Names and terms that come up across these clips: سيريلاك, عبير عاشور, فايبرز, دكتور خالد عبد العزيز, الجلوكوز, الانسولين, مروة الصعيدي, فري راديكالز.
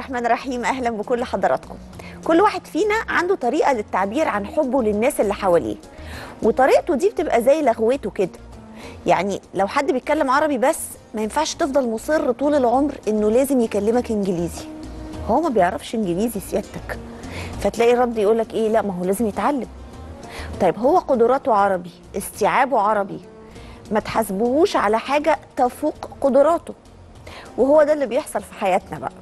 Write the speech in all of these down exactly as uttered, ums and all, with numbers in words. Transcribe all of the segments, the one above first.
الرحمن الرحيم. أهلا بكل حضراتكم. كل واحد فينا عنده طريقة للتعبير عن حبه للناس اللي حواليه، وطريقته دي بتبقى زي لغوته كده. يعني لو حد بيتكلم عربي بس ما ينفعش تفضل مصر طول العمر إنه لازم يكلمك إنجليزي، هو ما بيعرفش إنجليزي سيادتك، فتلاقي الرد يقولك إيه، لا ما هو لازم يتعلم. طيب هو قدراته عربي، استيعابه عربي، ما تحاسبوهوش على حاجة تفوق قدراته. وهو ده اللي بيحصل في حياتنا بقى.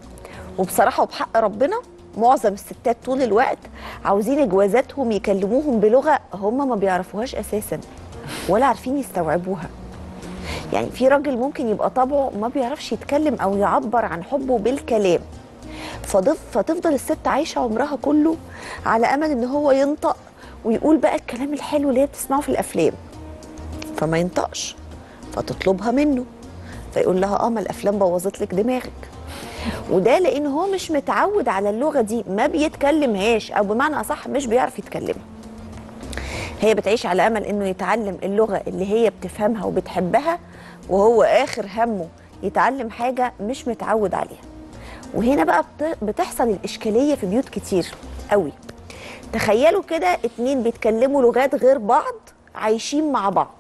وبصراحة وبحق ربنا معظم الستات طول الوقت عاوزين جوازاتهم يكلموهم بلغة هم ما بيعرفوهاش أساساً ولا عارفين يستوعبوها. يعني في راجل ممكن يبقى طبعه ما بيعرفش يتكلم أو يعبر عن حبه بالكلام، فتفضل الست عايشة عمرها كله على أمل إن هو ينطق ويقول بقى الكلام الحلو اللي هي بتسمعه في الأفلام، فما ينطقش، فتطلبها منه فيقول لها اه ما الافلام بوظت لك دماغك. وده لان هو مش متعود على اللغه دي، ما بيتكلمهاش، او بمعنى اصح مش بيعرف يتكلمها. هي بتعيش على امل انه يتعلم اللغه اللي هي بتفهمها وبتحبها، وهو اخر همه يتعلم حاجه مش متعود عليها. وهنا بقى بتحصل الاشكاليه في بيوت كتير قوي. تخيلوا كده اتنين بيتكلموا لغات غير بعض عايشين مع بعض،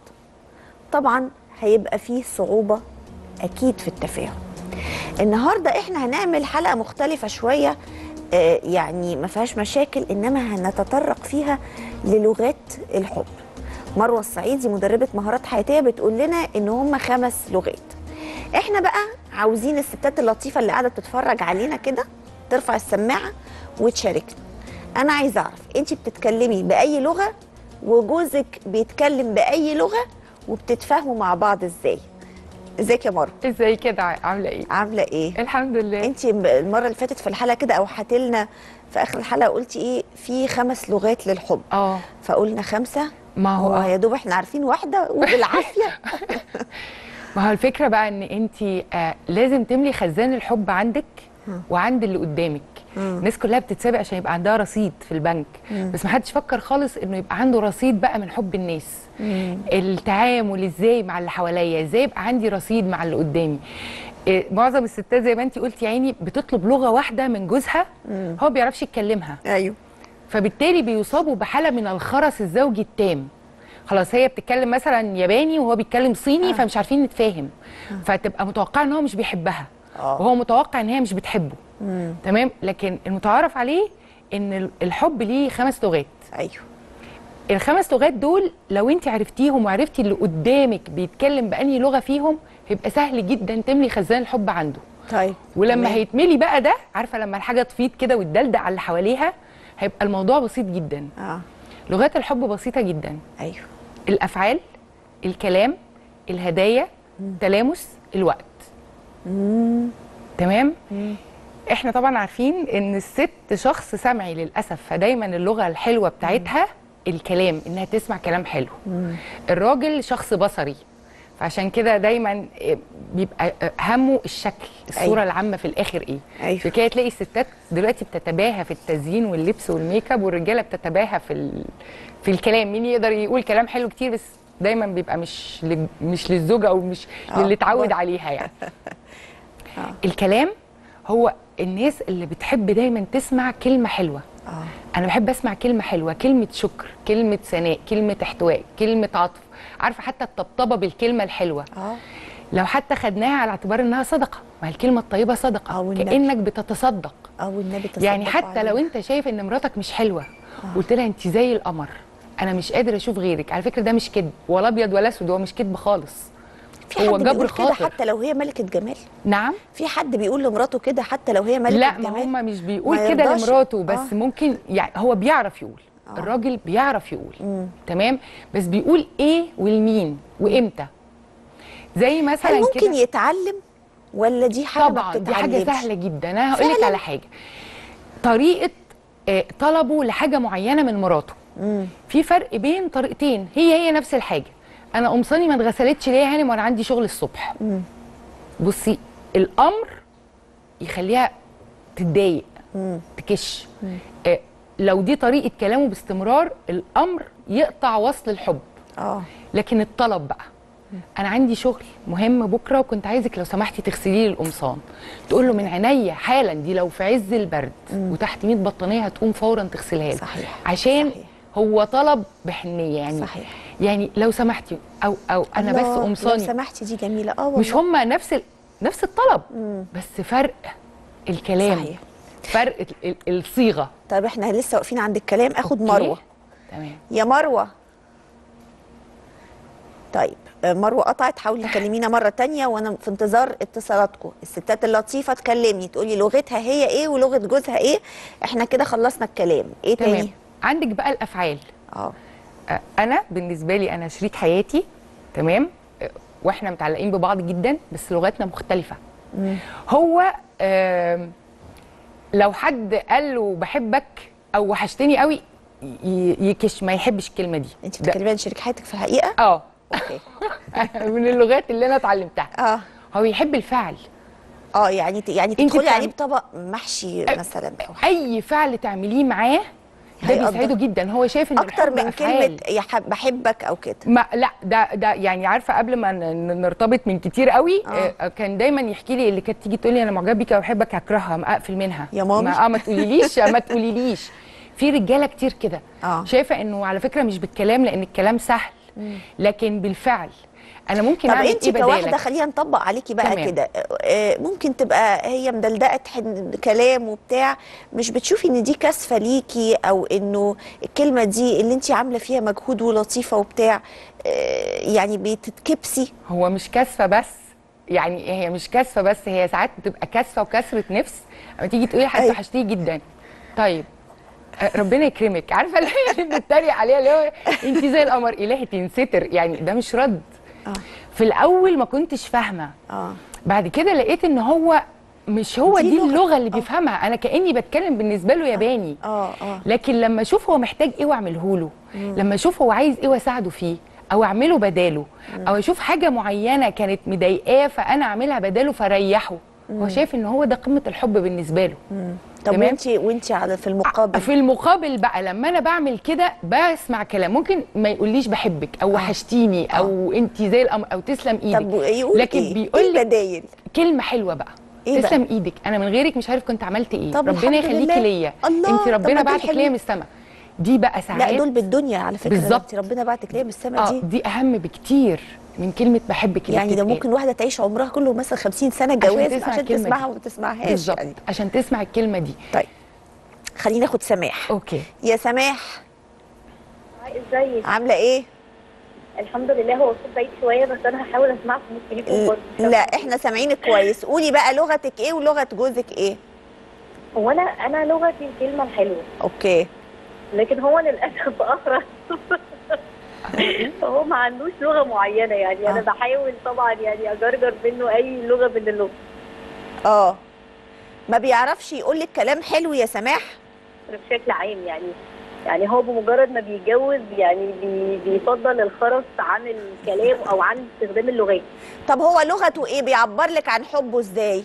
طبعا هيبقى فيه صعوبة أكيد في التفاهم. النهاردة إحنا هنعمل حلقة مختلفة شوية، آه يعني ما فيهاش مشاكل، إنما هنتطرق فيها للغات الحب. مروة الصعيدي مدربة مهارات حياتية بتقول لنا إن هم خمس لغات. إحنا بقى عاوزين الستات اللطيفة اللي قاعدة بتتفرج علينا كده ترفع السماعة وتشاركنا. أنا عايزة أعرف أنت بتتكلمي بأي لغة، وجوزك بيتكلم بأي لغة، وبتتفاهموا مع بعض ازاي؟ ازيك يا مروه؟ ازيك يا دعاء؟ عامله ايه؟ عامله ايه؟ الحمد لله. انت المره اللي فاتت في الحلقه كده اوحتي لنا في اخر الحلقه قلتي ايه؟ في خمس لغات للحب. اه فقلنا خمسه، ما هو يا دوب احنا عارفين واحده وبالعافيه. ما هو الفكره بقى ان انت آه لازم تملي خزان الحب عندك وعند اللي قدامك. مم. الناس كلها بتتسابق عشان يبقى عندها رصيد في البنك، مم. بس ما حدش فكر خالص انه يبقى عنده رصيد بقى من حب الناس. مم. التعامل ازاي مع اللي حواليا، ازاي يبقى عندي رصيد مع اللي قدامي. إيه معظم الستات زي ما انت قلتي يا عيني بتطلب لغه واحده من جوزها، مم. هو ما بيعرفش يتكلمها. ايوه، فبالتالي بيصابوا بحاله من الخرس الزوجي التام. خلاص هي بتتكلم مثلا ياباني وهو بيتكلم صيني، آه. فمش عارفين نتفاهم، آه. فتبقى متوقعه ان هو مش بيحبها، آه. وهو متوقع ان هي مش بتحبه. مم. تمام. لكن المتعارف عليه ان الحب ليه خمس لغات. ايوه، الخمس لغات دول لو انت عرفتيهم وعرفتي اللي قدامك بيتكلم باني لغه فيهم هيبقى سهل جدا تملي خزان الحب عنده. طيب ولما تمام. هيتملي بقى ده، عارفه لما الحاجه تفيض كده وتدلدع على اللي حواليها، هيبقى الموضوع بسيط جدا. اه لغات الحب بسيطه جدا. ايوه، الافعال، الكلام، الهدايا، تلامس، الوقت. مم. تمام. مم. احنا طبعا عارفين ان الست شخص سمعي للاسف، فدايما اللغه الحلوه بتاعتها الكلام، انها تسمع كلام حلو. مم. الراجل شخص بصري، فعشان كده دايما بيبقى همه الشكل، الصوره أيوه. العامه في الاخر ايه. أيوه. في كده تلاقي الستات دلوقتي بتتباهى في التزيين واللبس والميك اب، والرجاله بتتباهى في ال... في الكلام. مين يقدر يقول كلام حلو كتير، بس دايما بيبقى مش ل... مش للزوجه او مش أوه. للي اتعود عليها يعني. أوه. الكلام هو الناس اللي بتحب دايما تسمع كلمه حلوه. أوه. انا بحب اسمع كلمه حلوه، كلمه شكر، كلمه ثناء، كلمه احتواء، كلمه عطف، عارفه حتى الطبطبه بالكلمه الحلوه. أوه. لو حتى خدناها على اعتبار انها صدقه، ما الكلمه الطيبه صدقه، كانك بتتصدق. او النبي تصدق يعني، حتى لو انت شايف ان مراتك مش حلوه وقلت لها انت زي القمر، انا مش قادر اشوف غيرك، على فكره ده مش كذب، ولا ابيض ولا اسود، هو مش كذب خالص، هو جبر خاطر. حتى لو هي ملكة جمال. نعم، في حد بيقول لمراته كده حتى لو هي ملكة جمال؟ لا، ما هم مش بيقول كده لمراته بس. آه. ممكن يعني هو بيعرف يقول، آه. الراجل بيعرف يقول. مم. تمام، بس بيقول ايه والمين وامتى. زي مثلا كده ممكن يتعلم، ولا دي حاجة طبعا دي حاجة سهلة جدا. انا هقول لك على حاجة، طريقة طلبه لحاجة معينة من مراته. مم. في فرق بين طريقتين هي هي نفس الحاجة. انا قمصاني ما اتغسلتش ليه يا هانم وانا عندي شغل الصبح؟ مم. بصي، الامر يخليها تتضايق، تكش. آه لو دي طريقه كلامه باستمرار، الامر يقطع وصل الحب. اه لكن الطلب بقى، انا عندي شغل مهم بكره وكنت عايزك لو سمحتي تغسلي لي القمصان. تقول له من عينيا حالا، دي لو في عز البرد مم. وتحت مية بطانيه هتقوم فورا تغسلها لي، عشان صحيح. هو طلب بحنيه يعني صحيح. يعني لو سمحتي او او انا بس قمصاني لو سمحتي، دي جميله. اه والله مش هما نفس ال... نفس الطلب مم. بس فرق الكلام صحيح. فرق ال... الصيغه. طب احنا لسه واقفين عند الكلام، اخد أوكي. مروه تمام. يا مروه، طيب مروه قطعت، حاولي تكلمينا مره تانية وانا في انتظار اتصالاتكم. الستات اللطيفه تكلمني تقولي لغتها هي ايه ولغه جوزها ايه. احنا كده خلصنا الكلام، ايه تمام. تاني عندك بقى الافعال. اه انا بالنسبه لي انا شريك حياتي تمام، واحنا متعلقين ببعض جدا بس لغتنا مختلفه. مم. هو آه لو حد قال له بحبك او وحشتني قوي يكش، ما يحبش الكلمه دي. انت بتتكلمي عن شريك حياتك في الحقيقه؟ اه اوكي. من اللغات اللي انا اتعلمتها اه هو يحب الفعل. اه يعني يعني تدخلي تعمل... عليه بطبق محشي مثلا، اي فعل تعمليه معاه ده بيسعده جدا. هو شايف ان اكتر من كلمه يحب بحبك او كده، ما لا ده ده يعني عارفه قبل ما نرتبط من كتير قوي آه. كان دايما يحكي لي، اللي كانت تيجي تقول لي انا معجب بيك او بحبك هكرهها، ما اقفل منها يا ماما، ما, ما تقوليليش ما تقوليليش. في رجاله كتير كده آه. شايفه انه على فكره مش بالكلام، لان الكلام سهل لكن بالفعل انا ممكن اعمل ايه بدالك. طب انت كواحده خلينا نطبق عليكي بقى كده، ممكن تبقى هي مدلدقه كلام وبتاع، مش بتشوفي ان دي كاسفه ليكي او انه الكلمه دي اللي انت عامله فيها مجهود ولطيفه وبتاع يعني بتتكبسي؟ هو مش كاسفه بس، يعني هي مش كاسفه بس، هي ساعات بتبقى كاسفه وكسره نفس. اما تيجي تقولي حاجه وحشتيه جدا، طيب ربنا يكرمك، عارفه اللي بتتريق عليها اللي هو انت زي القمر الهي تنستر، يعني ده مش رد. آه. في الاول ما كنتش فاهمه آه. بعد كده لقيت ان هو مش هو دي, دي اللغه اللي بيفهمها آه. انا كاني بتكلم بالنسبه له ياباني آه. آه. لكن لما اشوف هو محتاج ايه واعمله له، لما اشوف هو عايز ايه واساعده فيه او اعمله بداله، مم. او اشوف حاجه معينه كانت مضايقاه فانا اعملها بداله فريحه. هو شايف ان هو ده قمه الحب بالنسبه له. مم. طب وانت وانت على في المقابل، في المقابل بقى لما انا بعمل كده بسمع كلام، ممكن ما يقوليش بحبك او وحشتيني او انت زي القمر او تسلم ايدك. طب يقول لكن إيه؟ بيقول لي بدايل كلمه حلوه بقى، إيه تسلم بقى؟ ايدك، انا من غيرك مش عارف كنت عملت ايه، ربنا يخليكي ليا انت، ربنا بعتك ليا من السما. دي بقى ساعات، لا دول بالدنيا على فكره بالظبط، ربنا بعتك ليا من السما دي آه دي اهم بكتير من كلمه بحبك. يعني ده ممكن واحده تعيش عمرها كله مثلا خمسين سنه جواز عشان, عشان تسمعها وما تسمعهاش يعني. عشان تسمع الكلمه دي. طيب خلينا ناخد سماح. اوكي يا سماح، ازيك؟ عامله ايه؟ الحمد لله. هو صوت بعيد شويه بس انا هحاول اسمعكم ممكن. لا احنا سامعينك كويس. قولي بقى لغتك ايه ولغه جوزك ايه؟ هو انا انا لغتي الكلمه الحلوه اوكي، لكن هو للاسف اخرس فهو ما عندوش لغه معينه يعني آه. انا بحاول طبعا يعني اجرجر منه اي لغه من اللغه. اه ما بيعرفش يقول لك كلام حلو يا سماح بشكل عام يعني، يعني هو بمجرد ما بيتجوز يعني بيفضل الخرس عن الكلام او عن استخدام اللغات. طب هو لغته ايه؟ بيعبر لك عن حبه ازاي؟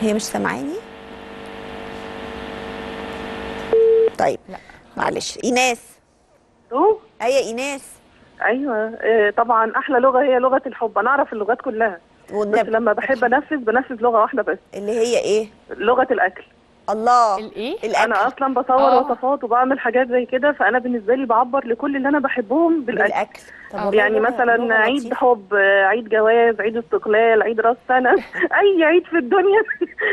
هي مش سامعاني؟ طيب لا. معلش ايناس. ايوه ايناس. ايوه طبعا احلى لغه هي لغه الحب. انا اعرف اللغات كلها والنبي. بس لما بحب انفذ بنفذ لغه واحده بس، اللي هي ايه؟ لغه الاكل. الله، الايه؟ الاكل. انا اصلا بصور أوه. وصفات وبعمل حاجات زي كده، فانا بالنسبه لي بعبر لكل اللي انا بحبهم بالاكل, بالأكل. طب يعني مثلا عيد حب، عيد جواز، عيد استقلال، عيد راس سنه اي عيد في الدنيا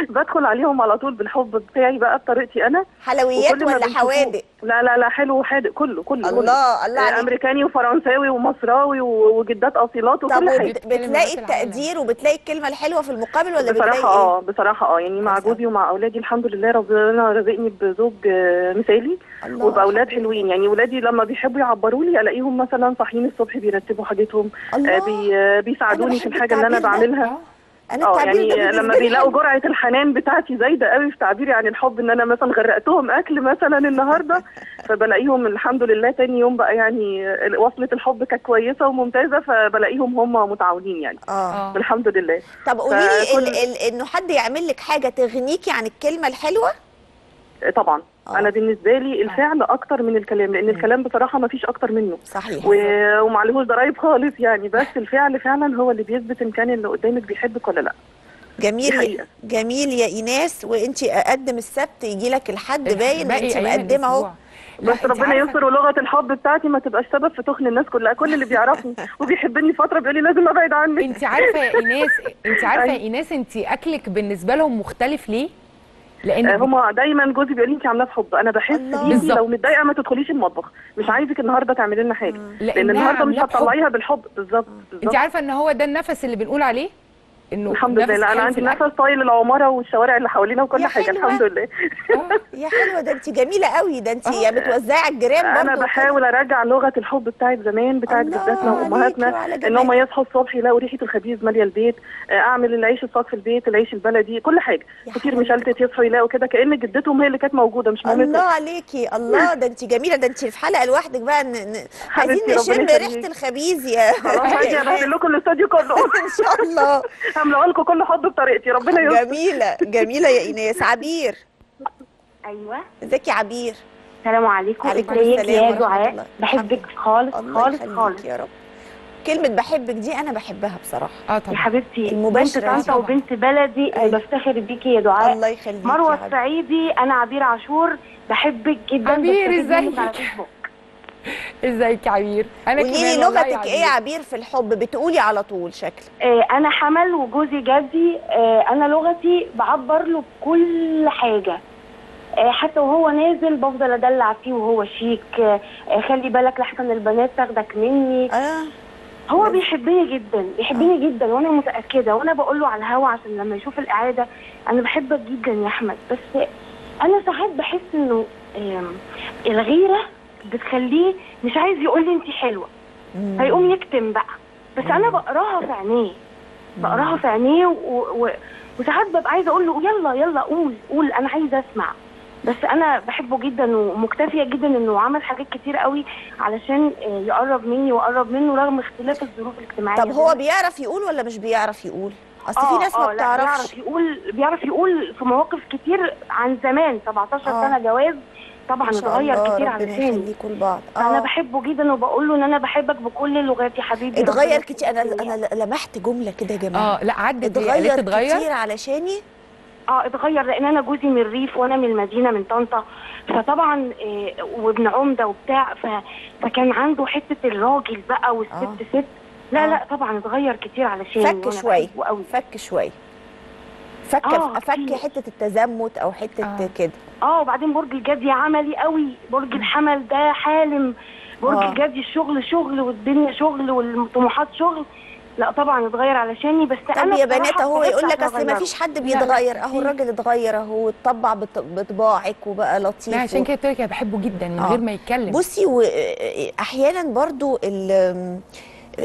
بدخل عليهم على طول بالحب بتاعي بقى بطريقتي انا. حلويات ولا حوادق؟ لا لا لا حلو وحادق كله كله. الله الله عليك. امريكاني وفرنساوي ومصراوي وجدات اصيلات وكل حاجه. طب بتلاقي التقدير وبتلاقي الكلمه الحلوه في المقابل ولا بتلاقي ايه؟ بصراحه اه بصراحه اه يعني مع جوزي ومع اولادي الحمد لله ربنا رزقني بزوج مثالي وباولاد حلوين. يعني ولادي لما بيحبوا يعبروا لي الاقيهم مثلا صاحيين الصبح بيرتبوا حاجتهم، بي بيساعدوني في الحاجه اللي انا بعملها. اه يعني لما بيلاقوا جرعه الحنان بتاعتي زايده قوي في تعبيري عن الحب، ان انا مثلا غرقتهم اكل مثلا النهارده فبلاقيهم الحمد لله تاني يوم بقى يعني وصله الحب كانت كويسه وممتازه، فبلاقيهم هم متعاونين يعني آه. الحمد لله. طب قولي لي انه حد يعمل لك حاجه تغنيكي عن الكلمه الحلوه؟ طبعا أوه. انا بالنسبه لي الفعل اكتر من الكلام، لان الكلام بصراحه ما فيش اكتر منه. صحيح. و... وما عليهوش ضرايب خالص يعني، بس الفعل فعلا هو اللي بيثبت ان كان اللي قدامك بيحبك ولا لا. جميل جميل يا ايناس، وانت اقدم السبت يجي لك الحد باين انت مقدمه اهو، بس ربنا يستر ولغه الحب بتاعتي ما تبقاش سبب في تخن الناس كلها. كل اللي بيعرفني وبيحبني فتره بيقول لي لازم ابعد عنك. انت عارفه يا ايناس، انت عارفه يا ايناس انت اكلك بالنسبه لهم مختلف ليه؟ لان هما دايما جوزي بيقول لي انت عاملاه بحب، انا بحس بيكي لو متضايقه ما تدخليش المطبخ، مش عايزك النهارده تعملي لنا حاجه، لان النهارده مش هتطلعيها بالحب. بالظبط. انت عارفه ان هو ده النفس اللي بنقول عليه، انه الحمد لله لا انا عندي نفس طايل العماره والشوارع اللي حوالينا وكل حاجه الحمد لله. يا حلوه، ده انت جميله قوي، ده انت يا بتوزعي على الجيران برضه. انا بحاول ارجع لغه الحب بتاعت زمان، بتاعت جداتنا وامهاتنا، ان هم يصحوا الصبح يلاقوا ريحه الخبيز ماليه البيت، اعمل العيش الصاج في البيت، العيش البلدي، كل حاجه كتير مشلتت، يصحوا يلاقوا كده كأن جدتهم هي اللي كانت موجوده مش مامتهم. الله عليكي، الله ده انت جميله، ده انت في حلقه لوحدك بقى، عايزين نشم ريحه الخبيز يا خلاص. هاجي اعمل لكم الاستوديو كله ان شاء الله، هاملأ لكم كل حب بطريقتي ربنا يستر. جميله جميله يا ايناس. عبير. ايوه ازيك يا عبير؟ السلام عليكم. وعليكم السلام يا دعاء. بحبك خالص خالص خالص يا رب. كلمه بحبك دي انا بحبها بصراحه. اه طبعا يا حبيبتي، بنت طنطا وبنت بلدي، بفتخر بيكي يا دعاء. الله يخليكي. مروه الصعيدي، انا عبير عاشور، بحبك جدا. عبير ازيك؟ ازيك يا عبير؟ انا كمان. قولي لي لغتك ايه يا عبير في الحب؟ بتقولي على طول شكلك. آه انا حمل وجوزي جدي، آه انا لغتي بعبر له بكل حاجه، آه حتى وهو نازل بفضل ادلع فيه وهو شيك، آه خلي بالك لحسن البنات تاخدك مني. آه. هو بيحبني جدا، بيحبني آه. جدا، وانا متاكده، وانا بقول له على الهوا عشان لما يشوف الاعاده، انا بحبك جدا يا احمد، بس انا ساعات بحس انه آه الغيره بتخليه مش عايز يقول لي انت حلوه، هيقوم يكتم بقى، بس انا بقراها في عينيه، بقراها في عينيه و... و... وساعات ببقى عايزه اقول له يلا يلا قول قول انا عايزه اسمع، بس انا بحبه جدا ومكتفيه جدا انه عمل حاجات كتير قوي علشان يقرب مني واقرب منه رغم اختلاف الظروف الاجتماعيه. طب هو بيعرف يقول ولا مش بيعرف يقول؟ اصل في ناس ما بتعرفش. بيعرف يقول، بيعرف يقول في مواقف كتير عن زمان، سبعتاشر آه. سنه جواز طبعا اتغير كتير عن زمان. انا بحبه جدا وبقول له ان انا بحبك بكل لغاتي حبيبي. اتغير كتير. انا انا لمحت جمله كده يا جماعه. اه لا عدت اتغير كتير علشاني. اه اتغير لان انا جوزي من الريف وانا من المدينه من طنطا، فطبعا إيه وابن عمده وبتاع، فكان عنده حته الراجل بقى والست ست. لا آه. لا طبعا اتغير كتير علشاني. فك شويه فك شويه فك آه فك حته التزمت او حته آه. كده. اه وبعدين برج الجدي عملي قوي، برج الحمل ده حالم، برج آه. الجدي الشغل شغل والدنيا شغل والطموحات شغل. لا طبعا اتغير علشاني، بس طب انا طب يا بنات اهو يقول لك اصل ما فيش حد بيتغير، اهو الراجل اتغير اهو، اتطبع بطباعك وبقى لطيف. لا عشان كده قلت لك انا بحبه جدا من آه. غير ما يتكلم. بصي واحيانا برضو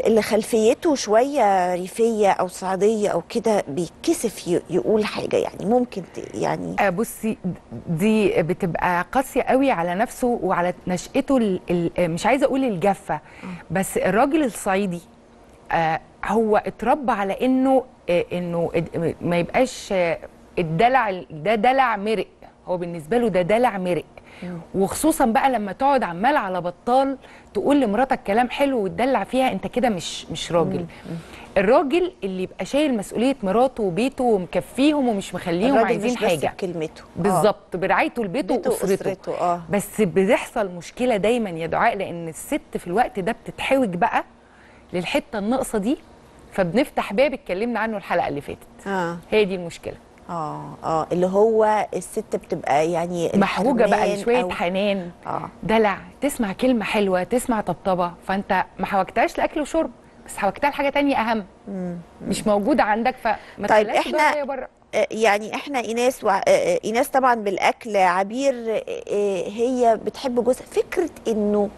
اللي خلفيته شويه ريفيه او صعيديه او كده بيتكسف يقول حاجه يعني، ممكن يعني بصي دي بتبقى قاسيه قوي على نفسه وعلى نشأته، مش عايزه اقول الجافه، بس الراجل الصعيدي هو اتربى على انه انه ما يبقاش الدلع ده دلع مرق، هو بالنسبه له ده دلع مرق، وخصوصا بقى لما تقعد عمال على بطال تقول لمراتك كلام حلو وتدلع فيها، انت كده مش مش راجل. الراجل اللي يبقى شايل مسؤوليه مراته وبيته ومكفيهم ومش مخليهم عايزين حاجه، الراجل مش بس بكلمته، بالظبط، برعايته لبيته واسرته. آه. بس بتحصل مشكله دايما يا دعاء، لان الست في الوقت ده بتتحوج بقى للحته الناقصه دي، فبنفتح باب اتكلمنا عنه الحلقه اللي فاتت. آه. هي دي المشكله. اه اه اللي هو الست بتبقى يعني محروجه بقى لشويه حنان، آه. دلع، تسمع كلمه حلوه، تسمع طبطبه، فانت ما حوجتهاش لاكل وشرب، بس حوجتها لحاجه ثانيه اهم مم. مش موجوده عندك، فما طيب احنا بره. يعني احنا ايناس و... ايناس طبعا بالاكل، عبير هي بتحب جوزها، فكره انه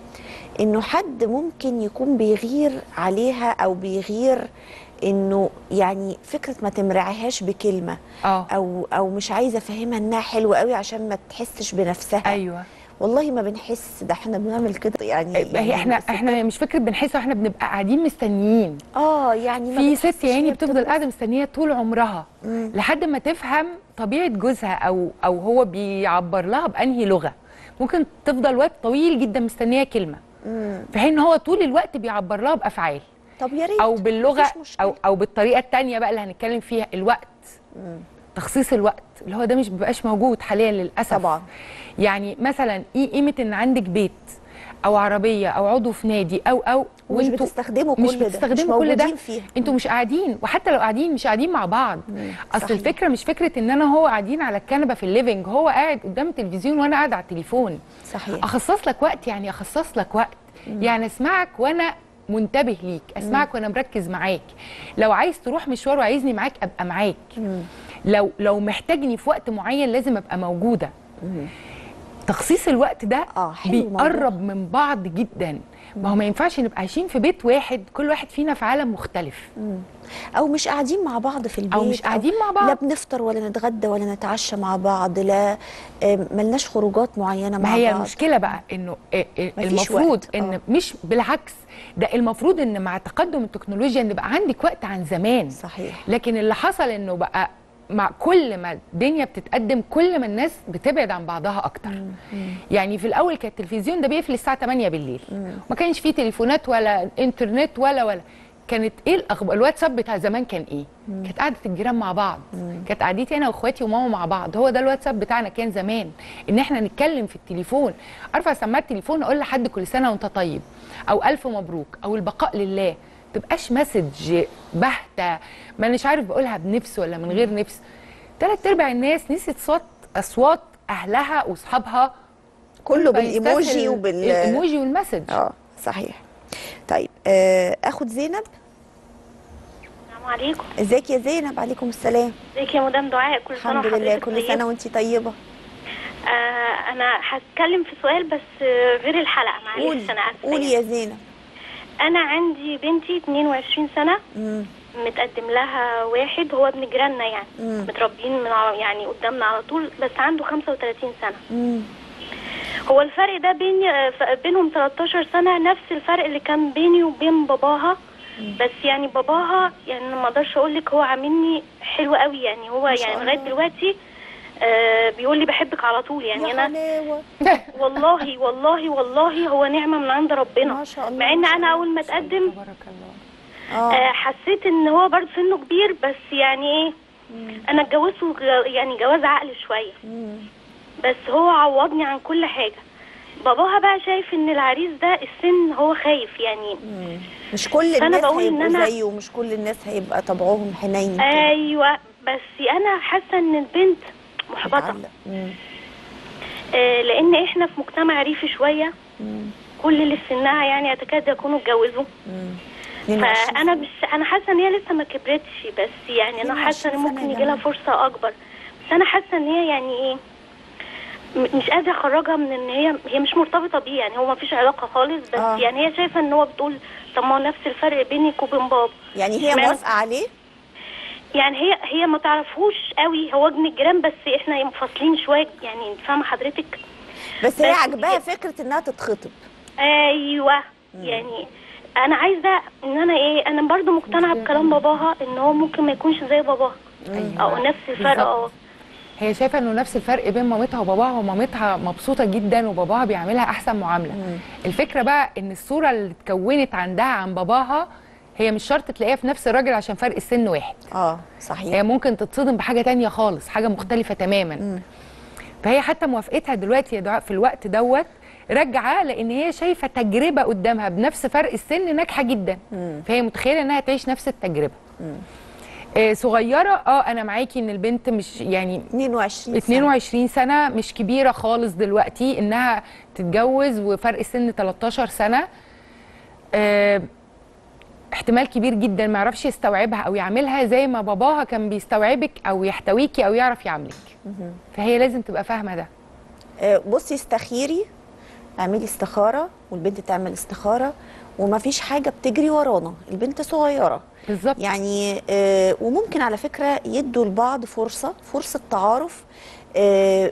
انه حد ممكن يكون بيغير عليها او بيغير انه يعني فكره ما تمرعيهاش بكلمه أوه. او او مش عايزه افهمها انها حلوه قوي عشان ما تحسش بنفسها. ايوه والله ما بنحس، ده احنا بنعمل كده يعني. هي احنا احنا مش فكره بنحس، احنا بنبقى قاعدين مستنيين. اه يعني في ست يعني بتفضل قاعده مستنيه طول عمرها مم. لحد ما تفهم طبيعه جوزها او او هو بيعبر لها بانهي لغه. ممكن تفضل وقت طويل جدا مستنيه كلمه مم. في حين هو طول الوقت بيعبر لها بافعال. طب يا ريت او باللغه او او بالطريقه الثانيه بقى اللي هنتكلم فيها، الوقت مم. تخصيص الوقت اللي هو ده مش بيبقاش موجود حاليا للاسف طبعا. يعني مثلا ايه قيمه ان عندك بيت او عربيه او عضو في نادي او او ومش بتستخدموا كل ده، بتستخدموا كل ده انتوا مش قاعدين، وحتى لو قاعدين مش قاعدين مع بعض. اصل الفكره مش فكره ان انا هو قاعدين على الكنبه في الليفينج، هو قاعد قدام التلفزيون وانا قاعد على التليفون. صحيح. اخصص لك وقت، يعني اخصص لك وقت مم. يعني اسمعك وانا منتبه ليك، اسمعك وانا مركز معاك. لو عايز تروح مشوار وعايزني معاك ابقى معاك. مم. لو لو محتاجني في وقت معين لازم ابقى موجوده. مم. تخصيص الوقت ده آه بيقرب من بعض جدا. ما هو ما ينفعش نبقى عايشين في بيت واحد، كل واحد فينا في عالم مختلف. مم. او مش قاعدين مع بعض في البيت، او مش قاعدين مع بعض، لا بنفطر ولا نتغدى ولا نتعشى مع بعض، لا ملناش خروجات معينه مع بعض. ما هي بعض. المشكله بقى انه المفروض ان مش بالعكس، ده المفروض ان مع تقدم التكنولوجيا ان بقى عندك وقت عن زمان. صحيح. لكن اللي حصل انه بقى مع كل ما الدنيا بتتقدم كل ما الناس بتبعد عن بعضها اكتر. مم. يعني في الاول كان التلفزيون ده بيقفل الساعه تمانية بالليل، مم. ما كانش فيه تليفونات ولا انترنت ولا ولا كانت ايه الاخبار. الواتساب بتاع زمان كان ايه؟ مم. كانت قعده الجيران مع بعض، مم. كانت قعدتي انا واخواتي وماما مع بعض، هو ده الواتساب بتاعنا كان زمان. ان احنا نتكلم في التليفون، ارفع سماعه التليفون اقول لحد كل سنه وانت طيب، او الف مبروك، او البقاء لله. ما تبقاش مسج بحته ما مش عارف بقولها بنفس ولا من غير نفس. ثلاث ارباع الناس نسيت صوت اصوات اهلها واصحابها، كله بالايموجي وبال الايموجي والمسج. اه صحيح. طيب آه اخد زينب. السلام عليكم. ازيك يا زينب؟ عليكم السلام. ازيك يا مدام دعاء؟ كل سنه وحضرتك طيبه. الحمد لله، كل سنه وانت طيبه. آه انا هتكلم في سؤال بس غير الحلقه، معلش انا اسفه. قولي يا زينب. أنا عندي بنتي اتنين وعشرين سنة، مم. متقدم لها واحد هو ابن جيراننا يعني، مم. متربيين من يعني قدامنا على طول، بس عنده خمسة وتلاتين سنة. مم. هو الفرق ده بين بينهم تلتاشر سنة، نفس الفرق اللي كان بيني وبين باباها. مم. بس يعني باباها يعني ما اقدرش أقول لك هو عاملني حلو قوي يعني، هو يعني لغاية دلوقتي آه بيقول لي بحبك على طول يعني. انا والله والله والله هو نعمه من عند ربنا. ما شاء الله. مع ان انا اول ما اتقدم آه حسيت ان هو برضه سنه كبير، بس يعني ايه انا اتجوزته يعني جواز عقل شويه، بس هو عوضني عن كل حاجه. باباها بقى شايف ان العريس ده السن هو خايف يعني، مش كل الناس هيبقوا أنا... زيه، ومش كل الناس هيبقى طبعهم حنين. ايوه بس انا حاسه ان البنت محبطه آه لان احنا في مجتمع ريفي شويه، مم. كل اللي في سنها يعني يتكاد يكونوا اتجوزوا، فانا مش انا حاسه ان هي لسه ما كبرتش، بس يعني انا حاسه ان ممكن يجي لها فرصه اكبر. بس انا حاسه ان هي يعني ايه مش قادره اخرجها من ان هي هي مش مرتبطه بيه يعني، هو ما فيش علاقه خالص، بس آه. يعني هي شايفه ان هو بتقول طب ما هو نفس الفرق بينك وبين بابا، يعني هي موافقه عليه يعني. هي هي ما تعرفوش قوي، هو ابن الجيران بس احنا منفصلين شويه يعني، فاهمه حضرتك؟ بس هي عجباها فكره انها تتخطب. ايوه. مم. يعني انا عايزه ان انا ايه، انا برضو مقتنعه بكلام باباها ان هو ممكن ما يكونش زي باباها. أيوة. او نفس الفرق. اه هي شايفه انه نفس الفرق بين مامتها وباباها، ومامتها مبسوطه جدا وباباها بيعملها احسن معامله. مم. الفكره بقى ان الصوره اللي اتكونت عندها عن باباها هي مش شرط تلاقيها في نفس الراجل عشان فرق السن واحد. اه صحيح. هي ممكن تتصدم بحاجه تانية خالص، حاجه مختلفه تماما. مم. فهي حتى موافقتها دلوقتي يا دعاء في الوقت دوت راجعه لان هي شايفه تجربه قدامها بنفس فرق السن ناجحه جدا. مم. فهي متخيله انها تعيش نفس التجربه. مم. آه صغيره. اه انا معاكي ان البنت مش يعني اتنين وعشرين سنه اتنين وعشرين سنه مش كبيره خالص دلوقتي انها تتجوز، وفرق السن تلتاشر سنه. آه احتمال كبير جدا ما يعرفش يستوعبها او يعملها زي ما باباها كان بيستوعبك او يحتويكي او يعرف يعملك. فهي لازم تبقى فاهمه ده. بصي استخيري، اعملي استخاره والبنت تعمل استخاره، وما فيش حاجه بتجري ورانا، البنت صغيره بالظبط يعني. وممكن على فكره يدوا لبعض فرصه فرصه تعارف،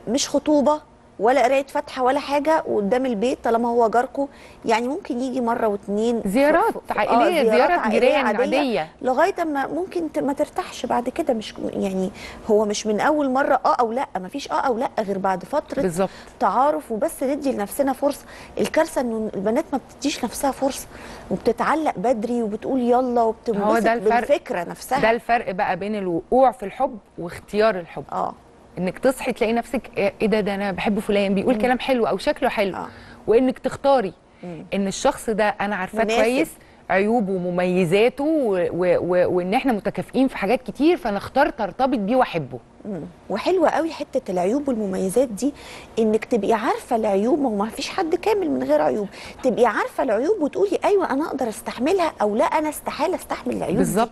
مش خطوبه ولا قرايه فاتحه ولا حاجه قدام البيت طالما هو جاركم. يعني ممكن يجي مره واتنين زيارات عائليه، زيارات جيران عاديه لغايه ما ممكن ما ترتاحش بعد كده. مش يعني هو مش من اول مره اه او لا، ما فيش اه او لا غير بعد فتره بالزبط. تعارف وبس ندي لنفسنا فرصه. الكارثه ان البنات ما بتديش نفسها فرصه وبتتعلق بدري وبتقول يلا وبتنبسط بالفكره نفسها. ده الفرق بقى بين الوقوع في الحب واختيار الحب. اه انك تصحي تلاقي نفسك ايه ده ده انا بحب فلان بيقول مم. كلام حلو او شكله حلو آه. وانك تختاري مم. ان الشخص ده انا عارفاه كويس عيوبه ومميزاته وان احنا متكافئين في حاجات كتير، فانا اخترت ارتبط بيه واحبه. وحلوه قوي حته العيوب والمميزات دي، انك تبقي عارفه العيوب. ما فيش حد كامل من غير عيوب، تبقي عارفه العيوب وتقولي ايوه انا اقدر استحملها او لا انا استحاله استحمل العيوب بالظبط.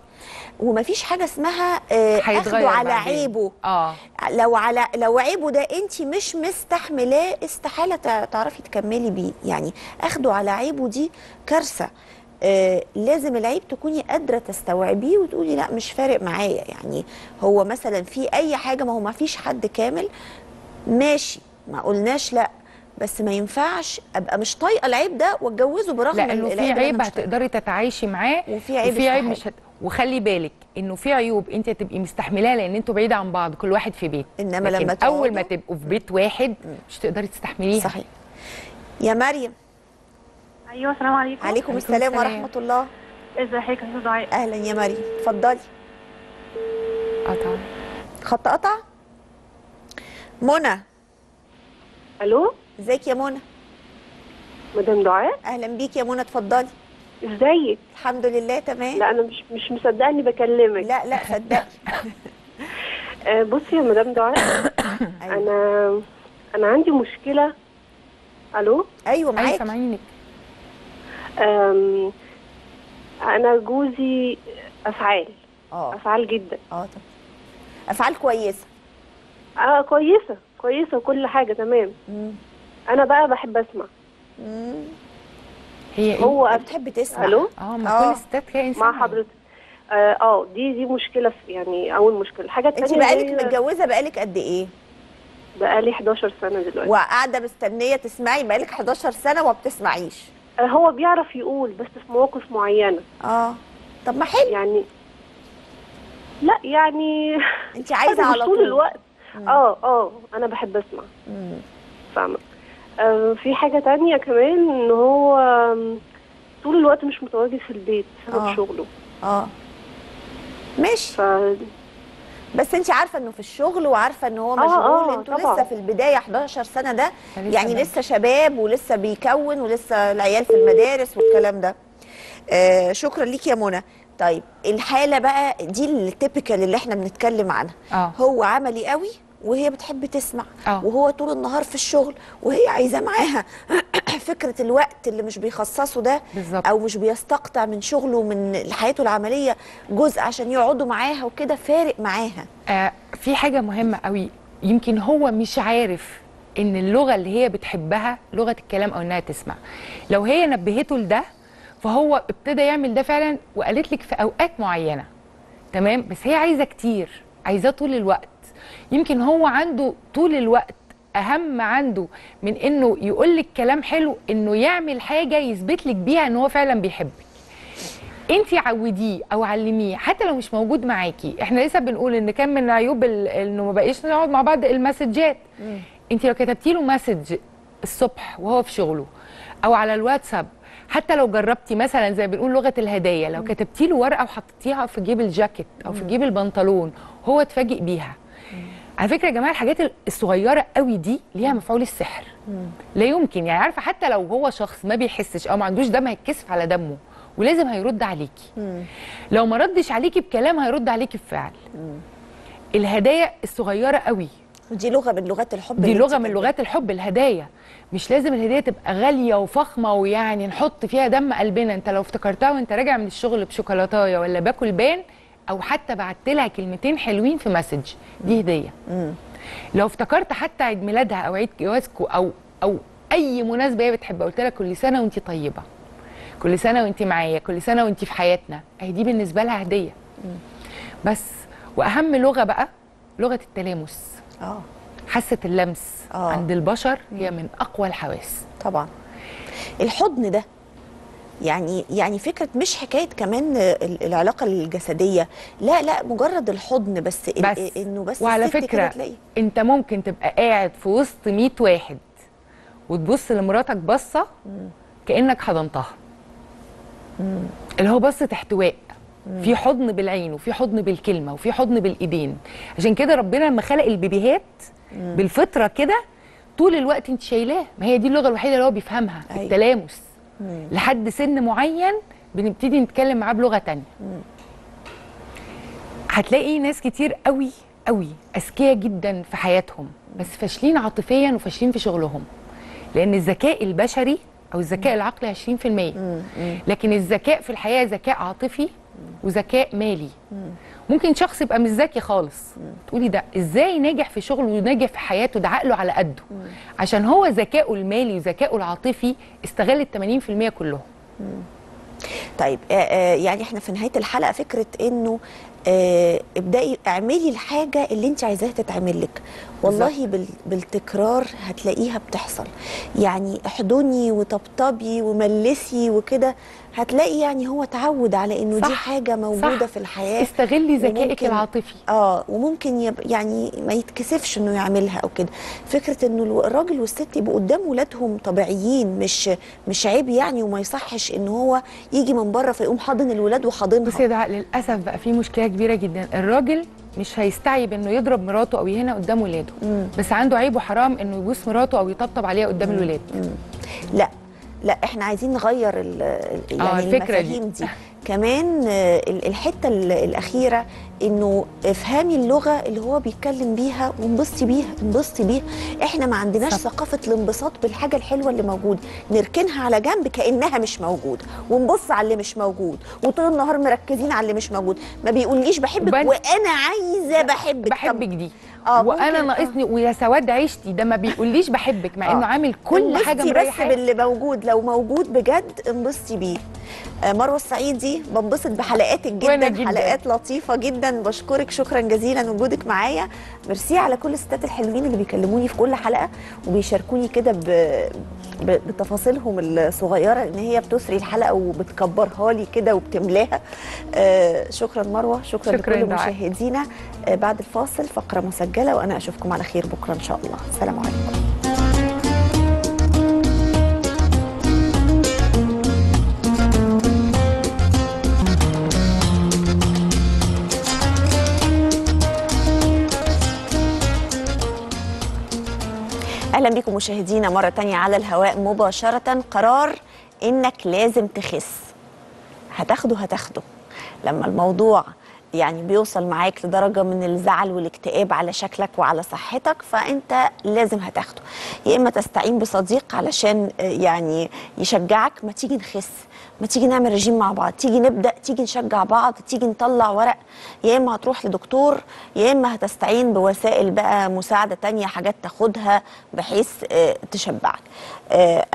وما فيش حاجه اسمها اخده على عيبه. اه لو على لو عيبه ده انت مش مستحملاه استحاله تعرفي تكملي بيه. يعني اخده على عيبه دي كارثه. آه لازم العيب تكوني قادره تستوعبيه وتقولي لا مش فارق معايا. يعني هو مثلا في اي حاجه، ما هو ما فيش حد كامل ماشي، ما قلناش لا، بس ما ينفعش ابقى مش طايقه العيب ده واتجوزه برغم لانه في عيب هتقدري تتعايشي معاه وفي عيب, وفي عيب مش هت... وخلي بالك انه في عيوب انت هتبقي مستحملاها لان انتوا بعيده عن بعض كل واحد في بيت، انما لما اول ما تبقوا في بيت واحد مش تقدري تستحمليها. صحيح. يا مريم. ايوه السلام عليكم. عليكم السلام ورحمه الله. ازيك يا استاذ دعاء؟ اهلا يا مريم اتفضلي. قطع خط قطع. منى. الو ازيك يا منى؟ مدام دعاء اهلا بيك يا منى اتفضلي. ازيك؟ الحمد لله تمام. لا انا مش مش مصدقه اني بكلمك. لا لا صدقي. بصي يا مدام دعاء، انا انا عندي مشكله. الو ايوه معاكي. ايوه سامعينك. أم أنا جوزي أفعال أوه. أفعال جدا. اه طب أفعال كويسة؟ اه كويسة كويسة وكل حاجة تمام. مم. أنا بقى بحب أسمع. مم. هي هو أب... بتحب تسمع. ألو اه ما كل الستات كده مع حضرتك. اه أو دي دي مشكلة في، يعني أول مشكلة. الحاجة التانية، أنت بقالك متجوزة بقالك قد إيه؟ بقالي حداشر سنة دلوقتي. وقاعدة مستنية تسمعي بقالك حداشر سنة وما بتسمعيش. هو بيعرف يقول بس في مواقف معينه. اه طب ما حلو. يعني لا يعني انت عايزه على طول الوقت. مم. اه اه انا بحب اسمع. فاهمه. آه في حاجه تانية كمان، ان هو طول الوقت مش متواجد في البيت بسبب آه. شغله. اه ماشي. ف... بس انت عارفه انه في الشغل وعارفه ان هو مشغول. آه آه انتوا لسه في البدايه حداشر سنه ده يعني لسه شباب ولسه بيكون ولسه العيال في المدارس والكلام ده. آه شكرا ليك يا منى. طيب الحاله بقى دي التيبيكال اللي احنا بنتكلم عنها. آه. هو عملي قوي وهي بتحب تسمع. آه. وهو طول النهار في الشغل وهي عايزه معاها فكره الوقت اللي مش بيخصصه ده بالزبط. او مش بيستقطع من شغله ومن حياته العمليه جزء عشان يقعدوا معاها وكده، فارق معاها. آه في حاجه مهمه قوي، يمكن هو مش عارف ان اللغه اللي هي بتحبها لغه الكلام او انها تسمع. لو هي نبهته لده فهو ابتدى يعمل ده فعلا، وقالت لك في اوقات معينه تمام، بس هي عايزه كتير، عايزاه طول الوقت. يمكن هو عنده طول الوقت اهم عنده من انه يقول لك كلام حلو، انه يعمل حاجه يثبت لك بيها ان هو فعلا بيحبك. انت عوديه او علميه حتى لو مش موجود معاكي. احنا لسه بنقول ان كان من عيوب انه ما بقيش نقعد مع بعض المسجات. انت لو كتبتي له مسج الصبح وهو في شغله او على الواتساب، حتى لو جربتي مثلا زي بنقول لغه الهدايا، لو كتبتي له ورقه وحطيتيها في جيب الجاكيت او في جيب البنطلون هو اتفاجئ بيها. على فكره يا جماعه الحاجات الصغيره قوي دي ليها مفعول السحر. مم. لا يمكن، يعني عارفه حتى لو هو شخص ما بيحسش او ما عندوش دم هيتكسف على دمه ولازم هيرد عليكي. مم. لو ما ردش عليكي بكلام هيرد عليكي بفعل. مم. الهدايا الصغيره قوي دي لغه من لغات الحب، دي لغه من لغات الحب. الهدايا مش لازم الهديه تبقى غاليه وفخمه ويعني نحط فيها دم قلبنا. انت لو افتكرتها وانت راجع من الشغل بشوكولاتايه ولا باكل بان، او حتى بعت لها كلمتين حلوين في مسج، دي هديه. مم. لو افتكرت حتى عيد ميلادها او عيد جوازكم او او اي مناسبه هي بتحبها، قلت لها كل سنه وانت طيبه، كل سنه وانت معايا، كل سنه وانت في حياتنا، اهي دي بالنسبه لها هديه. مم. بس واهم لغه بقى لغه التلامس. اه حاسه اللمس أوه. عند البشر هي من اقوى الحواس طبعا. الحضن ده يعني يعني فكره، مش حكايه كمان العلاقه الجسديه، لا لا، مجرد الحضن بس, بس. انه بس. وعلى فكره انت ممكن تبقى قاعد في وسط مية واحد وتبص لمراتك بصه كانك حضنتها، مم. اللي هو بصه احتواء، في حضن بالعين وفي حضن بالكلمه وفي حضن بالايدين. عشان كده ربنا لما خلق البيبيهات مم. بالفطره كده طول الوقت انت شايلاه، ما هي دي اللغه الوحيده اللي هو بيفهمها، أيوة. التلامس. مم. لحد سن معين بنبتدي نتكلم معاه بلغه ثانيه. هتلاقي ناس كتير قوي قوي اذكياء جدا في حياتهم، بس فاشلين عاطفيا وفاشلين في شغلهم، لان الذكاء البشري او الذكاء العقلي عشرين في المية، مم. لكن الذكاء في الحياه ذكاء عاطفي وذكاء مالي. مم. ممكن شخص يبقى مش ذكي خالص، مم. تقولي ده ازاي ناجح في شغله وناجح في حياته، ده عقله على قده، مم. عشان هو ذكائه المالي وذكائه العاطفي استغل ال ثمانين في المية كلهم. مم. طيب آآ آآ يعني احنا في نهايه الحلقه فكره انه ابدأي اعملي الحاجه اللي انت عايزاها تتعمل لك، والله بال... بالتكرار هتلاقيها بتحصل. يعني احضني وطبطبي وملسي وكده، هتلاقي يعني هو اتعود على انه دي حاجه موجوده صح. في الحياه. استغلي ذكائك وممكن... العاطفي اه وممكن يب... يعني ما يتكسفش انه يعملها او كده. فكره انه الراجل والست يبقوا قدام ولادهم طبيعيين، مش مش عيب يعني، وما يصحش ان هو يجي من بره فيقوم حاضن الولاد وحاضنهم. بس ده للاسف بقى في مشكله كبيره جدا، الراجل مش هيستعيب انه يضرب مراته او يهنا قدام ولاده، مم. بس عنده عيب وحرام انه يبوس مراته او يطبطب عليها قدام مم. الولاد. مم. لا لا، احنا عايزين نغير يعني آه المفاهيم دي, دي. كمان الحته الاخيره انه افهمي اللغه اللي هو بيتكلم بيها وانبسطي بيها، انبسطي بيها. احنا ما عندناش صح. ثقافه الانبساط بالحاجه الحلوه اللي موجوده، نركنها على جنب كانها مش موجوده، ونبص على اللي مش موجود، وطول النهار مركزين على اللي مش موجود. ما بيقوليش بحبك بل... وانا عايزه بحبك بحبك دي آه وانا ناقصني ويا سواد عيشتي، ده ما بيقوليش بحبك مع آه. انه عامل كل حاجه مريحه. بس باللي موجود، لو موجود بجد انبسطي بيه. مروة الصعيدي، بنبسط بحلقاتك جدا, جداً. حلقات لطيفة جدا، بشكرك شكرا جزيلا وجودك معايا. ميرسي على كل الستات الحلوين اللي بيكلموني في كل حلقة وبيشاركوني كده ب... ب... بتفاصيلهم الصغيرة، ان هي بتسري الحلقة وبتكبرها لي كده وبتملاها. آه شكرا مروة، شكرا, شكرا لكل مشاهدينا. آه بعد الفاصل فقرة مسجلة، وانا اشوفكم على خير بكرة ان شاء الله. سلام عليكم. اهلا بكم مشاهدينا مره تانية على الهواء مباشره. قرار انك لازم تخس هتاخده هتاخده لما الموضوع يعني بيوصل معاك لدرجه من الزعل والاكتئاب على شكلك وعلى صحتك، فانت لازم هتاخده. يا اما تستعين بصديق علشان يعني يشجعك، ما تيجي نخس، ما تيجي نعمل رجيم مع بعض، تيجي نبدا، تيجي نشجع بعض، تيجي نطلع ورق. يا اما هتروح لدكتور، يا اما هتستعين بوسائل بقى مساعده تانية، حاجات تاخدها بحيث تشبعك.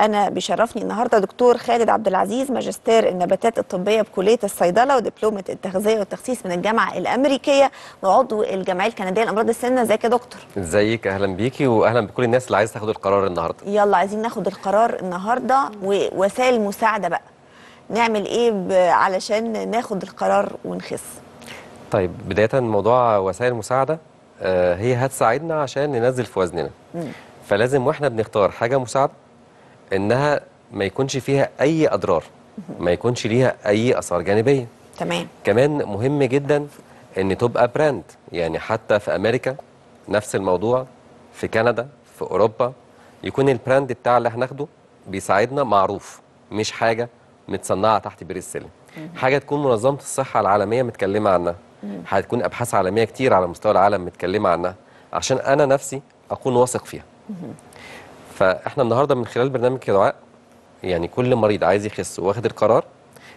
انا بيشرفني النهارده دكتور خالد عبد العزيز، ماجستير النباتات الطبيه بكليه الصيدله ودبلومه التغذيه والتخسيس من الجامعه الامريكيه، وعضو الجمعيه الكنديه لامراض السمنه. ازيك يا دكتور؟ ازيك، اهلا بيكي واهلا بكل الناس اللي عايزه تاخد القرار النهارده. يلا عايزين ناخد القرار النهارده، ووسائل المساعده بقى نعمل ايه علشان ناخد القرار ونخس؟ طيب بدايه موضوع وسائل المساعده، آه هي هتساعدنا عشان ننزل في وزننا، مم. فلازم واحنا بنختار حاجه مساعده انها ما يكونش فيها اي اضرار، مم. ما يكونش ليها اي اثار جانبيه. تمام. كمان مهم جدا ان تبقى براند، يعني حتى في امريكا نفس الموضوع، في كندا، في اوروبا، يكون البراند بتاع اللي هناخده بيساعدنا معروف، مش حاجه متصنعه تحت بير السلم. حاجه تكون منظمه الصحه العالميه متكلمه عنها، هتكون ابحاث عالميه كتير على مستوى العالم متكلمه عنها، عشان انا نفسي اكون واثق فيها. فاحنا النهارده من خلال برنامج كدعاء، يعني كل مريض عايز يخس واخد القرار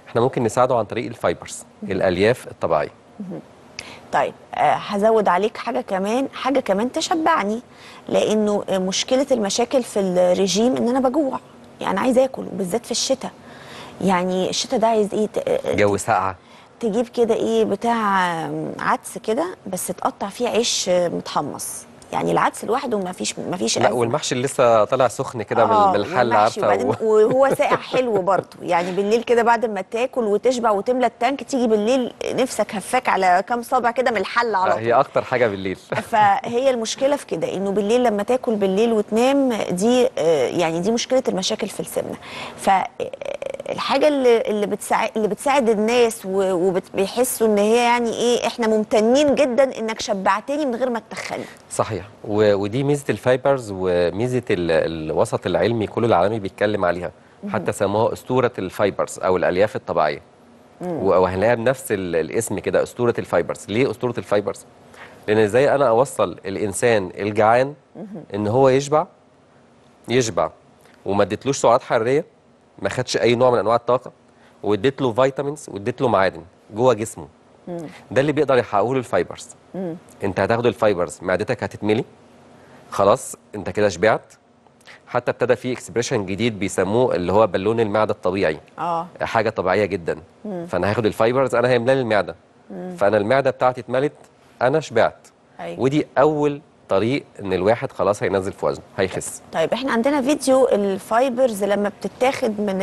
احنا ممكن نساعده عن طريق الفايبرز، الالياف الطبيعيه. طيب هزود عليك حاجه كمان، حاجه كمان تشبعني، لانه مشكله المشاكل في الرجيم ان انا بجوع، يعني عايز اكل، وبالذات في الشتاء. يعني الشتاء ده عايز ايه؟ جو ساقعه، تجيب كده ايه بتاع عدس كده بس تقطع فيه عيش متحمص، يعني العدس لوحده ما فيش ما فيش لا، والمحشي اللي لسه طالع سخن كده آه من الحل عارفه و... وهو ساقع حلو برضه، يعني بالليل كده بعد ما تاكل وتشبع وتملى التانك تيجي بالليل نفسك هفاك على كام صابع كده من الحل على طول. هي اكتر حاجه بالليل. فهي المشكله في كده انه بالليل لما تاكل بالليل وتنام دي يعني دي مشكله المشاكل في السمنه. فالحاجه اللي اللي بتساعد اللي بتساعد الناس وبيحسوا ان هي يعني ايه احنا ممتنين جدا انك شبعتني من غير ما تتخن. صحيح، ودي ميزه الفايبرز وميزه الوسط العلمي كله العالمي بيتكلم عليها، حتى سموها اسطوره الفايبرز او الالياف الطبيعيه. وهنلاقيها بنفس الاسم كده، اسطوره الفايبرز. ليه اسطوره الفايبرز؟ لان ازاي انا اوصل الانسان الجعان ان هو يشبع يشبع وما اديتلوش سعرات حراريه، ما خدش اي نوع من انواع الطاقه، واديت له فيتامينز واديت له معادن جوه جسمه. ده اللي بيقدر يحققه الفايبرز. انت هتاخد الفايبرز معدتك هتتملي، خلاص انت كده شبعت. حتى ابتدى في اكسبريشن جديد بيسموه اللي هو بالون المعده الطبيعي، اه حاجه طبيعيه جدا. مم. فانا هاخد الفايبرز انا هيملاني المعده. مم. فانا المعده بتاعتي اتملت، انا شبعت. أيوة. ودي اول طريق ان الواحد خلاص هينزل في وزنه، هيخس. طيب احنا عندنا فيديو الفايبرز لما بتتاخد من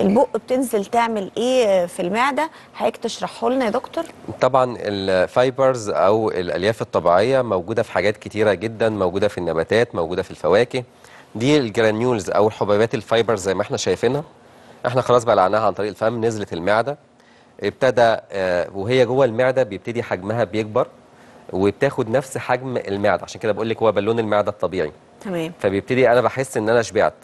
البق بتنزل تعمل ايه في المعده، حضرتك تشرحه لنا يا دكتور؟ طبعا الفايبرز او الالياف الطبيعيه موجوده في حاجات كتيره جدا، موجوده في النباتات، موجوده في الفواكه. دي الجرانيولز او حبيبات الفايبرز زي ما احنا شايفينها، احنا خلاص بلعناها عن طريق الفم، نزلت المعده، ابتدى وهي جوه المعده بيبتدي حجمها بيكبر وبتاخد نفس حجم المعده، عشان كده بقول لك هو بالون المعده الطبيعي. تمام. فبيبتدي انا بحس ان انا شبعت.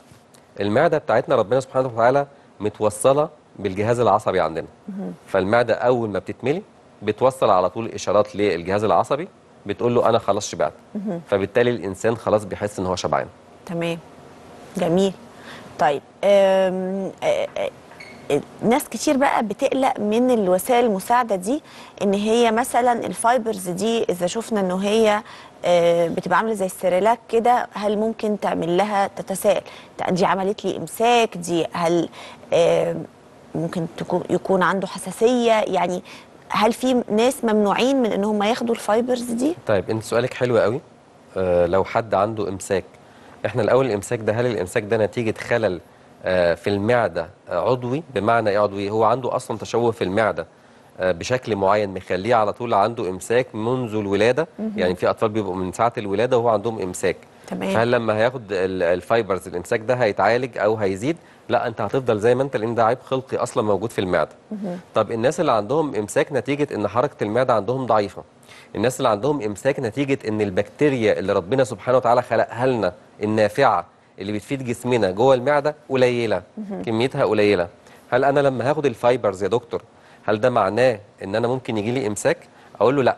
المعده بتاعتنا ربنا سبحانه وتعالى متوصله بالجهاز العصبي عندنا. مم. فالمعده اول ما بتتملي بتوصل على طول اشارات للجهاز العصبي بتقول له انا خلاص شبعت. مم. فبالتالي الانسان خلاص بيحس ان هو شبعان. تمام. جميل. طيب أم... أم... ناس كتير بقى بتقلق من الوسائل المساعده دي، ان هي مثلا الفايبرز دي اذا شفنا ان هي بتبقى عامله زي السيريلاك كده، هل ممكن تعمل لها؟ تتساءل دي عملت لي امساك، دي هل ممكن يكون عنده حساسيه؟ يعني هل في ناس ممنوعين من ان هم ياخدوا الفايبرز دي؟ طيب انت سؤالك حلو قوي. لو حد عنده امساك، احنا الاول الامساك ده هل الامساك ده نتيجه خلل في المعده عضوي؟ بمعنى ايه عضوي؟ هو عنده اصلا تشوه في المعده بشكل معين مخليه على طول عنده امساك منذ الولاده. مم. يعني في اطفال بيبقوا من ساعه الولاده وهو عندهم امساك. تمام. فهل لما هياخد الفايبرز الامساك ده هيتعالج او هيزيد؟ لا، انت هتفضل زي ما انت لان ده عيب خلقي اصلا موجود في المعده. مم. طب الناس اللي عندهم امساك نتيجه ان حركه المعده عندهم ضعيفه، الناس اللي عندهم امساك نتيجه ان البكتيريا اللي ربنا سبحانه وتعالى خلقها لنا النافعه اللي بتفيد جسمنا جوه المعده قليله، كميتها قليله. هل انا لما هاخد الفايبرز يا دكتور هل ده معناه ان انا ممكن يجي لي امساك؟ اقول له لا،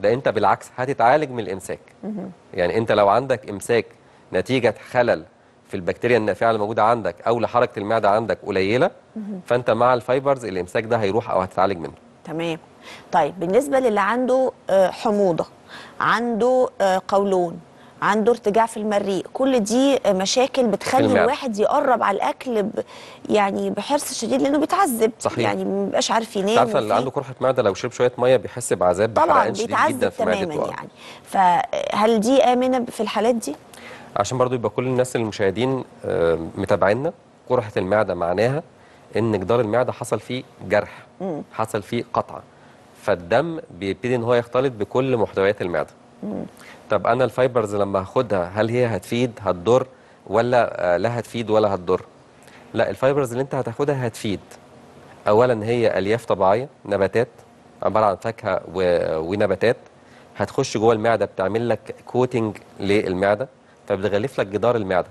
ده انت بالعكس هتتعالج من الامساك. يعني انت لو عندك امساك نتيجه خلل في البكتيريا النافعه اللي موجوده عندك او لحركه المعده عندك قليله، فانت مع الفايبرز الامساك ده هيروح او هتتعالج منه. تمام. طيب بالنسبه للي عنده حموضه، عنده قولون، عنده ارتجاع في المريء، كل دي مشاكل بتخلي الواحد يقرب على الاكل ب... يعني بحرص شديد لانه بيتعذب. صحيح. يعني ما بيبقاش عارف ينام. عارفه اللي عنده قرحه معده لو شرب شويه ميه بيحس بعذاب، بحرقان شديد جدا في معدته. طبعا بيتعذب تماما يعني. فهل دي امنه في الحالات دي؟ عشان برضو يبقى كل الناس المشاهدين متابعينا، قرحه المعده معناها ان جدار المعده حصل فيه جرح، م. حصل فيه قطعه، فالدم بيبتدي ان هو يختلط بكل محتويات المعده. م. طب انا الفايبرز لما هاخدها هل هي هتفيد هتضر ولا لا هتفيد ولا هتضر؟ لا، الفايبرز اللي انت هتاخدها هتفيد. اولا هي الياف طبيعيه، نباتات، عباره عن فاكهه ونباتات، هتخش جوه المعده بتعمل لك كوتنج للمعده، فبتغلف لك جدار المعده،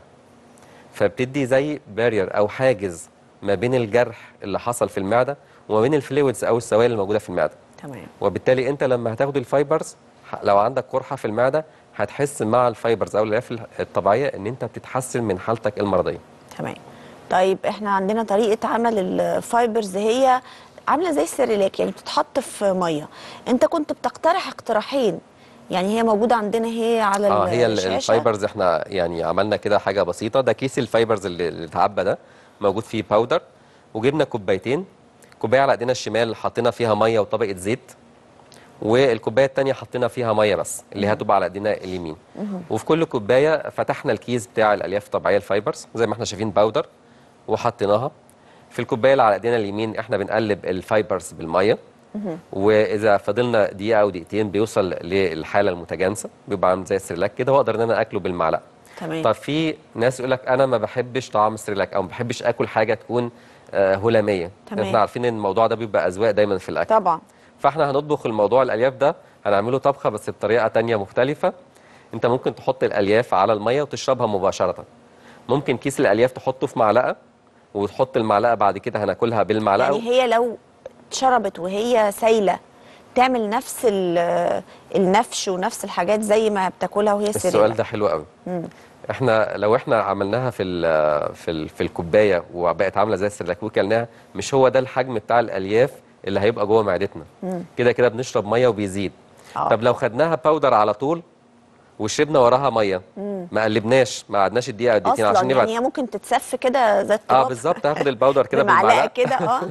فبتدي زي بارير او حاجز ما بين الجرح اللي حصل في المعده وما بين الفلويدز او السوائل الموجوده في المعده. تمام. وبالتالي انت لما هتاخد الفايبرز لو عندك قرحه في المعده هتحس مع الفايبرز او الالياف الطبيعيه ان انت بتتحسن من حالتك المرضيه. تمام. طيب احنا عندنا طريقه عمل الفايبرز، هي عامله زي السيريلاك يعني بتتحط في ميه. انت كنت بتقترح اقتراحين، يعني هي موجوده عندنا هي على الشاشه. اه هي الفايبرز احنا يعني عملنا كده حاجه بسيطه، ده كيس الفايبرز اللي اتعبى ده موجود فيه باودر، وجبنا كوبايتين، كوبايه على ايدينا الشمال حطينا فيها ميه وطبقه زيت، والكوبايه الثانيه حطينا فيها ميه بس اللي هتبقى على ايدينا اليمين. وفي كل كوبايه فتحنا الكيس بتاع الالياف الطبيعيه الفايبرز زي ما احنا شايفين باودر وحطيناها. في الكوبايه اللي على ايدينا اليمين احنا بنقلب الفايبرز بالميه، واذا فضلنا دقيقه او دقيقتين بيوصل للحاله المتجانسه، بيبقى عامل زي السريلاك كده، واقدر ان انا اكله بالمعلقه. تمام. طب في ناس يقول لك انا ما بحبش طعم السريلاك او ما بحبش اكل حاجه تكون هلاميه. تمام. احنا عارفين ان الموضوع ده بيبقى اذواق دايما في الاكل. طبعا. فاحنا هنطبخ الموضوع الالياف ده، هنعمله طبخه بس بطريقه ثانيه مختلفه. انت ممكن تحط الالياف على الميه وتشربها مباشره. ممكن كيس الالياف تحطه في معلقه وتحط المعلقه بعد كده هناكلها بالمعلقه. يعني هي لو اتشربت وهي سايله تعمل نفس النفش ونفس الحاجات زي ما بتاكلها وهي سايله؟ السؤال ده حلو قوي. احنا لو احنا عملناها في ال في ال في الكوبايه وبقت عامله زي السيرلاك وكلناها، مش هو ده الحجم بتاع الالياف اللي هيبقى جوه معدتنا. كده كده بنشرب ميه وبيزيد. آه. طب لو خدناها باودر على طول وشربنا وراها ميه، مم. ما قلبناش، ما قعدناش الدقيقه دقيقتين عشان نبعد. يعني هي ممكن تتسف كده زي الطبق. اه بالظبط، هاخد الباودر كده بالمعلقه كده اه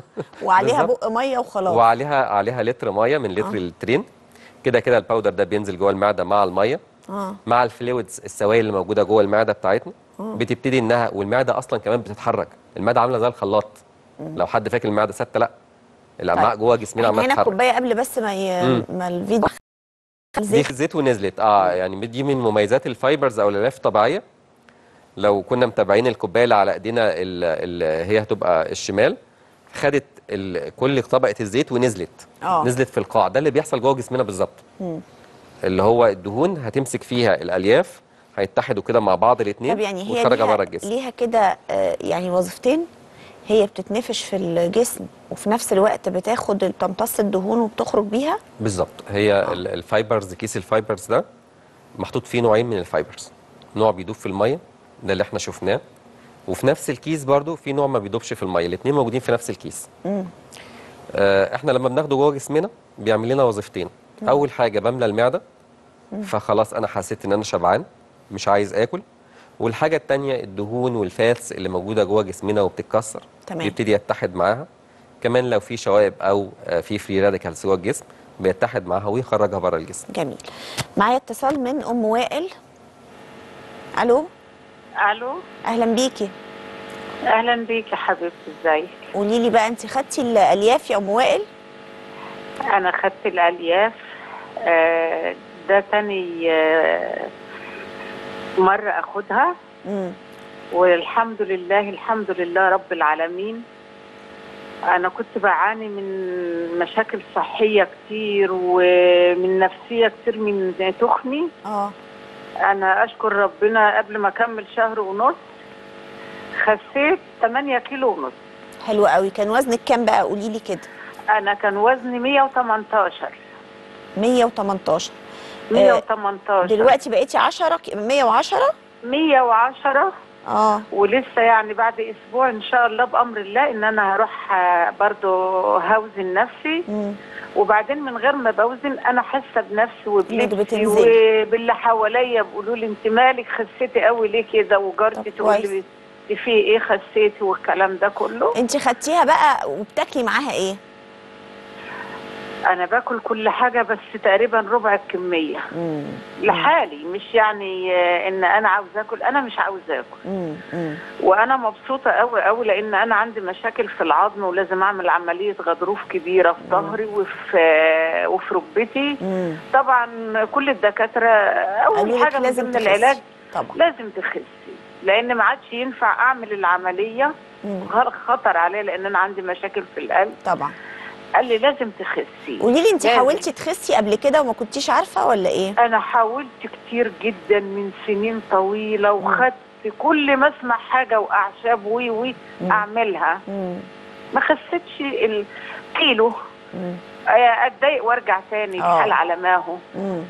وعليها بق ميه وخلاص. وعليها عليها لتر ميه من لتر آه. للترين. كده كده الباودر ده بينزل جوه المعده مع الميه. آه. مع الفلويدز السوائل اللي موجوده جوه المعده بتاعتنا. آه. بتبتدي انها، والمعده اصلا كمان بتتحرك، المعده عامله زي الخلاط. مم. لو حد فاكر المعده ثابته، لا، الامعاء جوه جسمنا عماله تتحرك. هنا الكوبايه قبل بس ما ي... ما الفيديو دي زيت ونزلت. اه يعني دي من مميزات الفايبرز او الالياف الطبيعيه. لو كنا متابعين الكوبايه اللي على ايدينا اللي هي هتبقى الشمال، خدت كل طبقه الزيت ونزلت. أوه. نزلت في القاع، ده اللي بيحصل جوه جسمنا بالظبط. اللي هو الدهون هتمسك فيها الالياف، هيتحدوا كده مع بعض الاثنين. طب يعني هي ليها, ليها كده يعني وظيفتين، هي بتتنفش في الجسم وفي نفس الوقت بتاخد بتمتص الدهون وبتخرج بيها؟ بالظبط. هي آه. الفايبرز، كيس الفايبرز ده محطوط فيه نوعين من الفايبرز، نوع بيدوب في الميه ده اللي احنا شفناه، وفي نفس الكيس برضو في نوع ما بيدوبش في الميه، الاثنين موجودين في نفس الكيس. امم آه احنا لما بناخده جوه جسمنا بيعمل لنا وظيفتين. مم. اول حاجه بملى المعده. مم. فخلاص انا حسيت ان انا شبعان مش عايز اكل. والحاجه الثانيه الدهون والفاتس اللي موجوده جوه جسمنا وبتتكسر بيبتدي يتحد معاها. كمان لو في شوائب او في فري راديكالز جوه الجسم بيتحد معاها ويخرجها بره الجسم. جميل. معايا اتصال من ام وائل. الو. الو. اهلا بيكي. اهلا بيكي حبيبتي، ازيك؟ قولي لي بقى، انت خدتي الالياف يا ام وائل؟ انا خدت الالياف. آه ده ثاني آه مرة أخدها. مم. والحمد لله، الحمد لله رب العالمين. أنا كنت بعاني من مشاكل صحية كتير ومن نفسية كتير من تخني. آه. أنا أشكر ربنا قبل ما أكمل شهر ونص خسيت ثمانية كيلو ونص. حلو قوي. كان وزنك كام بقى؟ قولي لي كده. أنا كان وزني مية وتمنتاشر. مية وتمنتاشر. مية وتمنتاشر. دلوقتي بقيتي عشرة. مية وعشرة. مية وعشرة. اه ولسه يعني بعد اسبوع ان شاء الله بامر الله ان انا هروح برضو هوزن نفسي. مم. وبعدين من غير ما بوزن انا حاسه بنفسي وبنفسي وباللي حواليا بيقولوا لي انت مالك خسيتي قوي ليه كده، وجارتي تقول لي في ايه خسيتي والكلام ده كله. انت خدتيها بقى وبتاكلي معاها ايه؟ أنا باكل كل حاجة بس تقريبا ربع الكمية. مم. لحالي، مش يعني إن أنا عاوزة آكل، أنا مش عاوزة آكل. وأنا مبسوطة أوي أوي لأن أنا عندي مشاكل في العظم ولازم أعمل عملية غضروف كبيرة في ظهري وفي وفي ركبتي. طبعا كل الدكاترة أول حاجة لازم من العلاج طبعا لازم تخسي، لأن ما عادش ينفع أعمل العملية، خطر عليا لأن أنا عندي مشاكل في القلب. طبعا. قال لي لازم تخسي. قولي لي انت حاولتي تخسي قبل كده وما كنتيش عارفه ولا ايه؟ انا حاولت كتير جدا من سنين طويله وخدت كل ما اسمع حاجه واعشاب وي وي اعملها. مم. ما خسيتش الكيلو. اتضايق وارجع تاني الحال على ما هو. مم.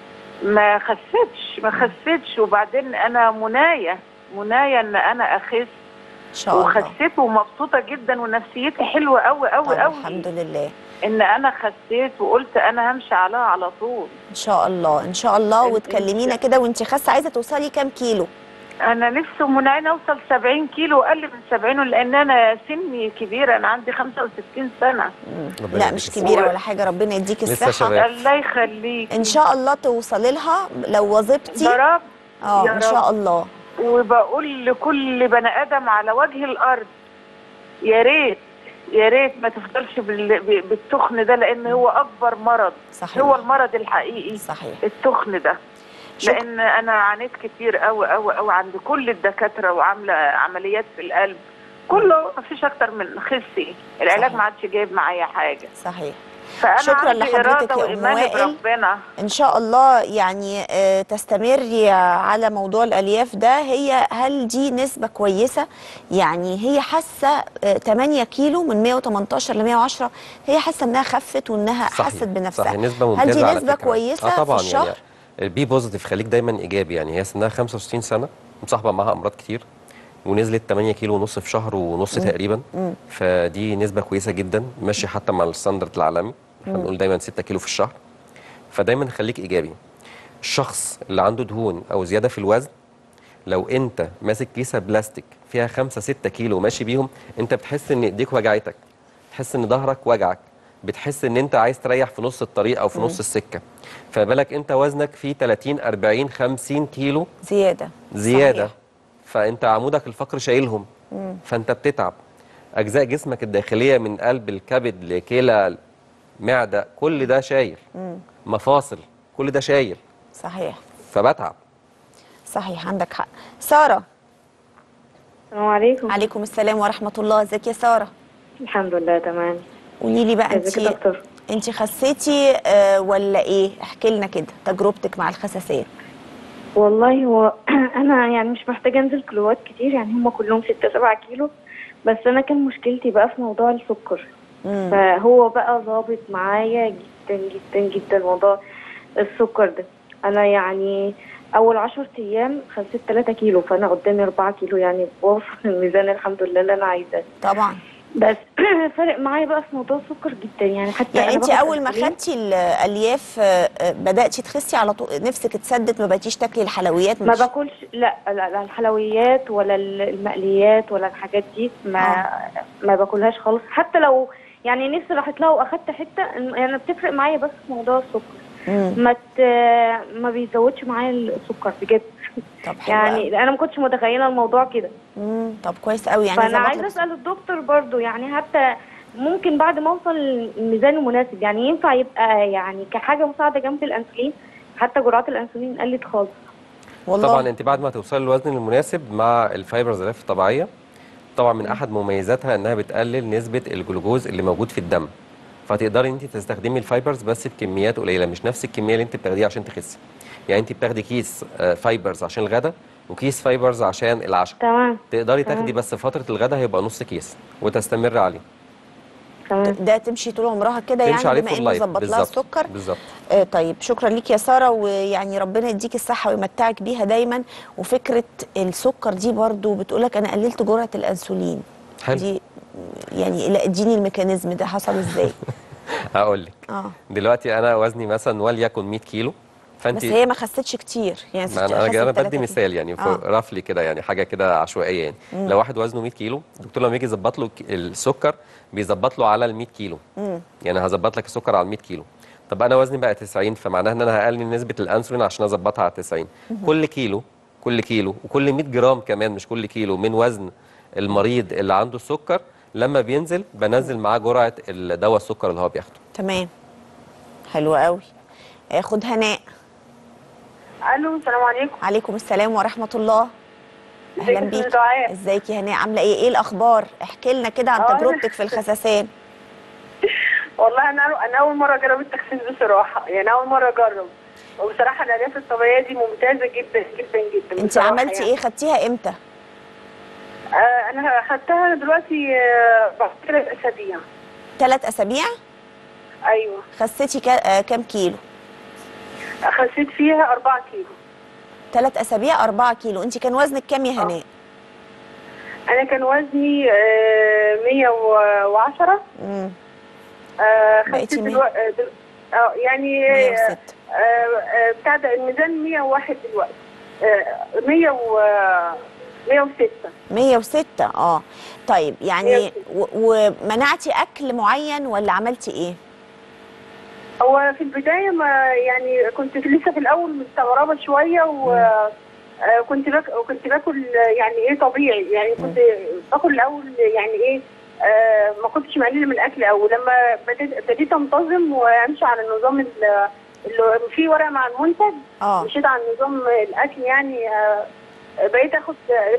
ما خسيتش ما خسيتش وبعدين انا منايه منايه ان انا اخس ان شاء الله، وخسيت ومبسوطه جدا ونفسيتي حلوه قوي قوي قوي. الحمد لله ان انا خسيت وقلت انا همشي عليها على طول ان شاء الله. ان شاء الله. وتكلمينا كده وانت خاسه عايزه توصلي كام كيلو؟ انا نفسي من عين اوصل سبعين كيلو واقل من سبعين، لان انا سني كبيره، انا عندي خمسة وستين سنه. لا مش كبيره ولا حاجه، ربنا يديكي الصحه. الله يخليك، ان شاء الله توصلي لها لو وظبتي يا رب. اه ان شاء الله. وبقول لكل بني ادم على وجه الارض يا ريت يا ريت ما تفضلش بالتخن ده، لان هو اكبر مرض. صحيح. هو المرض الحقيقي. صحيح. التخن ده. شكرا. لان انا عانيت كتير قوي قوي قوي عند كل الدكاتره، وعامله عمليات في القلب كله، ما فيش اكتر من خسي، العلاج ما عادش جايب معايا حاجه. صحيح. فأنا شكرا لحضرتك يا ام وائل، ان شاء الله يعني تستمري على موضوع الالياف ده. هي هل دي نسبه كويسه؟ يعني هي حاسه تمانية كيلو من مية وتمنتاشر ل مية وعشرة، هي حاسه انها خفت وانها حست بنفسها. صحيح. نسبه ممتازه. هل دي نسبه كويسه؟ اه طبعا، في يعني البي بوزيتيف خليك دايما ايجابي. يعني هي سنها خمسة وستين سنه، مصاحبه معاها امراض كتير، ونزلت تمانية كيلو ونص في شهر ونص تقريبا، فدي نسبه كويسه جدا، ماشي حتى مع الستاندرد العالمي. احنا بنقول دايما ستة كيلو في الشهر، فدايما خليك ايجابي. الشخص اللي عنده دهون او زياده في الوزن، لو انت ماسك كيسه بلاستيك فيها خمسة ستة كيلو ماشي بيهم، انت بتحس ان ايديك وجعتك، بتحس ان ظهرك وجعك، بتحس ان انت عايز تريح في نص الطريق او في نص السكه. فبالك انت وزنك فيه تلاتين أربعين خمسين كيلو زياده زياده. صحيح. فانت عمودك الفقري شايلهم، مم. فانت بتتعب. اجزاء جسمك الداخليه من قلب الكبد لكلى معده كل ده شايل، مم. مفاصل كل ده شايل. صحيح. فبتعب. صحيح، عندك حق. ساره. السلام عليكم. عليكم السلام ورحمه الله. ازيك يا ساره؟ الحمد لله تمام. قولي لي بقى، انت انت خسيتي آه ولا ايه؟ احكي لنا كده تجربتك مع الخساسيه. والله هو انا يعني مش محتاجه انزل كيلوات كتير، يعني هم كلهم ستة سبعة كيلو، بس انا كان مشكلتي بقى في موضوع السكر. مم. فهو بقى ظابط معايا جدا جدا جدا موضوع السكر ده. انا يعني اول عشر ايام خسيت تلاتة كيلو، فانا قدامي أربعة كيلو، يعني بوصل الميزان الحمد لله اللي انا عايزاه. طبعا. بس فرق معايا بقى في موضوع السكر جدا، يعني حتى يعني انت اول ما خدتي الالياف بداتي تخسي على طول؟ نفسك اتسدت، ما بقيتيش تاكلي الحلويات؟ ما باكلش لا, لا لا الحلويات ولا المقليات ولا الحاجات دي، ما آه. ما باكلهاش خالص، حتى لو يعني نفسي راحت لها واخدت حته. يعني بتفرق معايا بس في موضوع السكر، ما ما بيزودش معايا السكر بجد. طب يعني انا ما كنتش متخيله الموضوع كده. امم طب كويس قوي. يعني فانا عايزه اسال الدكتور برضو، يعني حتى ممكن بعد ما اوصل الميزان المناسب، يعني ينفع يبقى يعني كحاجه مساعده جنب الانسولين؟ حتى جرعات الانسولين قلت خالص والله. طبعا انت بعد ما توصلي الوزن المناسب مع الفايبرز الغذائيه الطبيعيه، طبعا من احد مميزاتها انها بتقلل نسبه الجلوكوز اللي موجود في الدم، فتقدري انت تستخدمي الفايبرز بس بكميات قليله، مش نفس الكميه اللي انت بتاخديها عشان تخسي. يعني انت بتاخدي كيس فايبرز عشان الغداء وكيس فايبرز عشان العشاء. تمام. تقدري تاخدي بس فتره الغداء هيبقى نص كيس وتستمر عليه. تمام. ده تمشي طول عمرها كده، يعني بما انه ظبط لها السكر. بالظبط. آه طيب، شكرا ليك يا ساره، ويعني ربنا يديك الصحه ويمتعك بيها دايما. وفكره السكر دي برضو بتقولك انا قللت جرعه الانسولين. حلو. دي يعني لا اديني الميكانيزم ده حصل ازاي؟ هقول لك. اه دلوقتي انا وزني مثلا وليكن مية كيلو، فانت بس هي ما خستش كتير يعني. انا انا بدي مثال يعني آه. رفلي كده يعني حاجه كده عشوائيه يعني. مم. لو واحد وزنه مية كيلو، الدكتور لما يجي يظبط له السكر بيظبط له على ال مية كيلو. مم. يعني هظبط لك السكر على ال مية كيلو. طب انا وزني بقى تسعين، فمعناها ان انا هقلل نسبه الانسولين عشان اظبطها على تسعين. مم. كل كيلو كل كيلو وكل مية جرام كمان، مش كل كيلو، من وزن المريض اللي عنده السكر لما بينزل بنزل معاه جرعه الدواء السكر اللي هو بياخده. تمام. حلو قوي. اخد هناء. الو، السلام عليكم. عليكم السلام ورحمه الله. اهلا بيك. ازيك يا هناء؟ عامله ايه؟ ايه الاخبار؟ احكي لنا كده عن تجربتك في الخساسين. والله انا انا اول مره اجرب التخسيس بصراحه، يعني اول مره اجرب، وبصراحه الالياف الطبيعيه دي ممتازه جدا جدا جدا. انت عملتي يعني. ايه خدتيها امتى؟ آه انا خدتها دلوقتي آه بعد ثلاث اسابيع. ثلاث اسابيع؟ ايوه. خسيتي كام كيلو؟ خسيت فيها أربعة كيلو. ثلاث اسابيع أربعة كيلو. انت كان وزنك كام يا هناء؟ آه. انا كان وزني آه مية وعشرة. امم آه خسيت دلوقتي آه دل... آه يعني مية وستة. آه آه بتاع ده الميزان مية وواحد دلوقتي. مية وستة مية وستة اه. طيب يعني ومنعتي اكل معين ولا عملتي ايه؟ هو في البدايه ما يعني كنت لسه في الاول مستغربه شويه، وكنت باكل كنت باكل يعني ايه طبيعي، يعني كنت باكل الاول يعني ايه آه ما كنتش مقلله من الاكل، او لما بديت انتظم وامشي على النظام اللي فيه ورقه مع المنتج آه. مشيت على نظام الاكل يعني آه بقيت اخد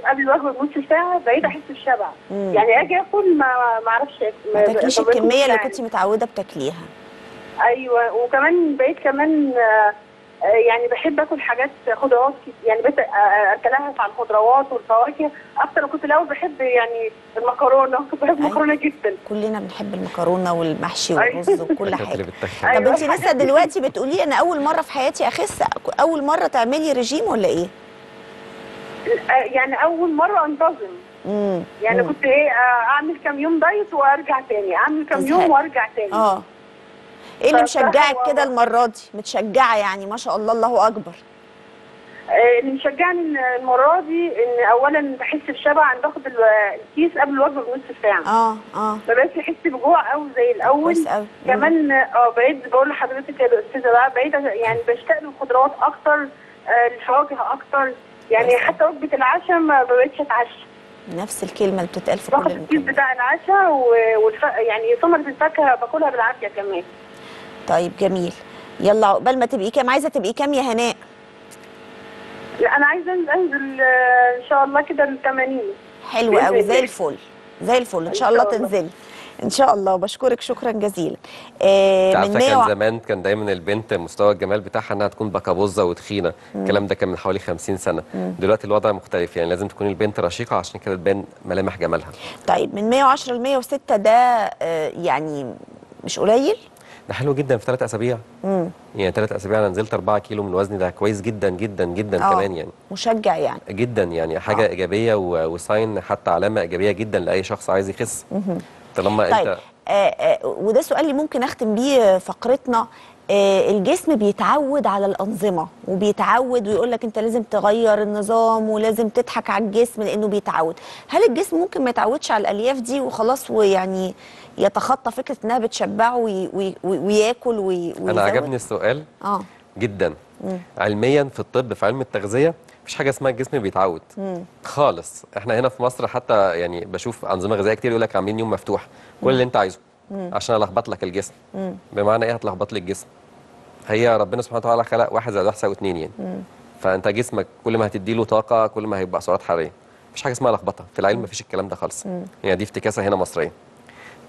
قبل الوجبه بنص ساعه، بقيت احس بالشبع يعني اجي اكل ما ما اعرفش ما تاكليش الكميه اللي كنت متعوده بتاكليها. ايوه وكمان بقيت كمان آه يعني بحب اكل حاجات خضروات يعني بقيت اتلهف على الخضروات والفواكه اكتر. كنت الاول بحب يعني المكرونه، كنت بحب المكرونه جدا، كلنا بنحب المكرونه والمحشي والرز وكل حاجه. طب انت لسه دلوقتي بتقولي انا اول مره في حياتي اخس، اول مره تعملي رجيم ولا ايه؟ يعني اول مره انتظم امم يعني مم. كنت ايه اعمل كام يوم دايت وارجع تاني، اعمل كام يوم وارجع تاني اه. ايه اللي مشجعك كده المره دي؟ متشجعه يعني ما شاء الله الله اكبر. اللي مشجعني المره دي ان اولا بحس بشبع انا باخد الكيس قبل الوجبه بنص ساعه اه اه ما بقتش احس بجوع قوي زي الاول كمان اه. بقيت بقول لحضرتك يا استاذه بقى بقيت يعني بشتاق للخضروات اكتر الفواكه اكتر يعني بس. حتى وجبه العشاء ما بقتش اتعشى، نفس الكلمه اللي بتتقال في كل المكان، باخد الكيس بتاع العشاء والف... يعني ثمره الفاكهه باكلها بالعافيه كمان. طيب جميل، يلا عقبال ما تبقي كام؟ عايزه تبقي كام يا هناء؟ لا انا عايزه انزل ان شاء الله كده ل ثمانين. حلو قوي زي الفل زي الفل ان شاء الله تنزلي ان شاء الله. وبشكرك شكرا جزيلا. آه عارفه من كان زمان كان دايما البنت مستوى الجمال بتاعها انها تكون بكابوزه وتخينه، الكلام ده كان من حوالي خمسين سنه، مم. دلوقتي الوضع مختلف يعني لازم تكون البنت رشيقه عشان كده تبان ملامح جمالها. طيب من مية وعشرة ل مية وستة ده آه يعني مش قليل؟ ده حلو جدا في ثلاث اسابيع. امم يعني ثلاث اسابيع انا نزلت أربعة كيلو من وزني، ده كويس جدا جدا جدا أوه. كمان يعني مشجع يعني جدا يعني حاجه أوه. ايجابيه وساين حتى علامه ايجابيه جدا لاي شخص عايز يخس. طالما طيب. انت آه آه وده سؤال اللي ممكن اختم بيه فقرتنا. آه الجسم بيتعود على الانظمه وبيتعود ويقول لك انت لازم تغير النظام ولازم تضحك على الجسم لانه بيتعود. هل الجسم ممكن ما يتعودش على الالياف دي وخلاص ويعني يتخطى فكره انها بتشبعه وي وي وياكل وي ويزود؟ انا عجبني السؤال اه جدا. مم. علميا في الطب في علم التغذيه مفيش حاجه اسمها الجسم بيتعود مم. خالص. احنا هنا في مصر حتى يعني بشوف انظمه غذائيه كتير يقول لك عاملين يوم مفتوح كل مم. اللي انت عايزه مم. عشان الخبط لك الجسم. مم. بمعنى ايه هتلخبط لك الجسم؟ هي ربنا سبحانه وتعالى خلق واحد زائد واحد يساوي اتنين يعني. مم. فانت جسمك كل ما هتدي له طاقه كل ما هيبقى سعرات حراريه. مفيش حاجه اسمها لخبطه في العلم، مفيش الكلام ده خالص. مم. يعني دي افتكاسه هنا مصريه.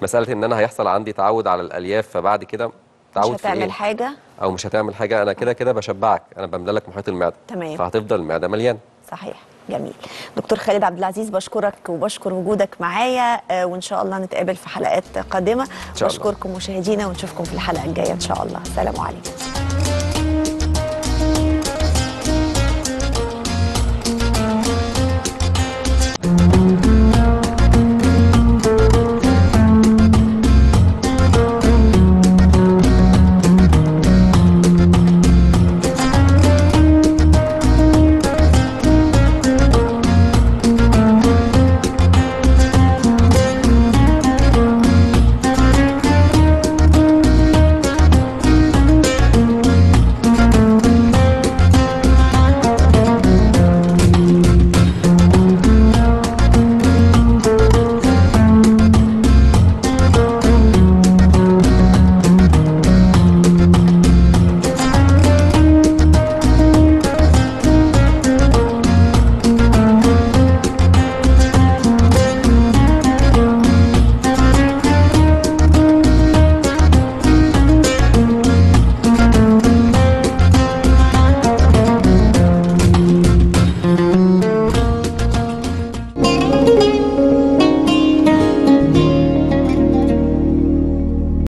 مساله ان انا هيحصل عندي تعود على الالياف فبعد كده تعود مش هتعمل إيه؟ حاجه او مش هتعمل حاجه. انا كده كده بشبعك، انا بملى لك محيط المعده تمام فهتفضل المعده مليانه. صحيح جميل. دكتور خالد عبد العزيز بشكرك وبشكر وجودك معايا وان شاء الله نتقابل في حلقات قادمه. بشكركم مشاهدينا ونشوفكم في الحلقه الجايه ان شاء الله. سلام عليكم.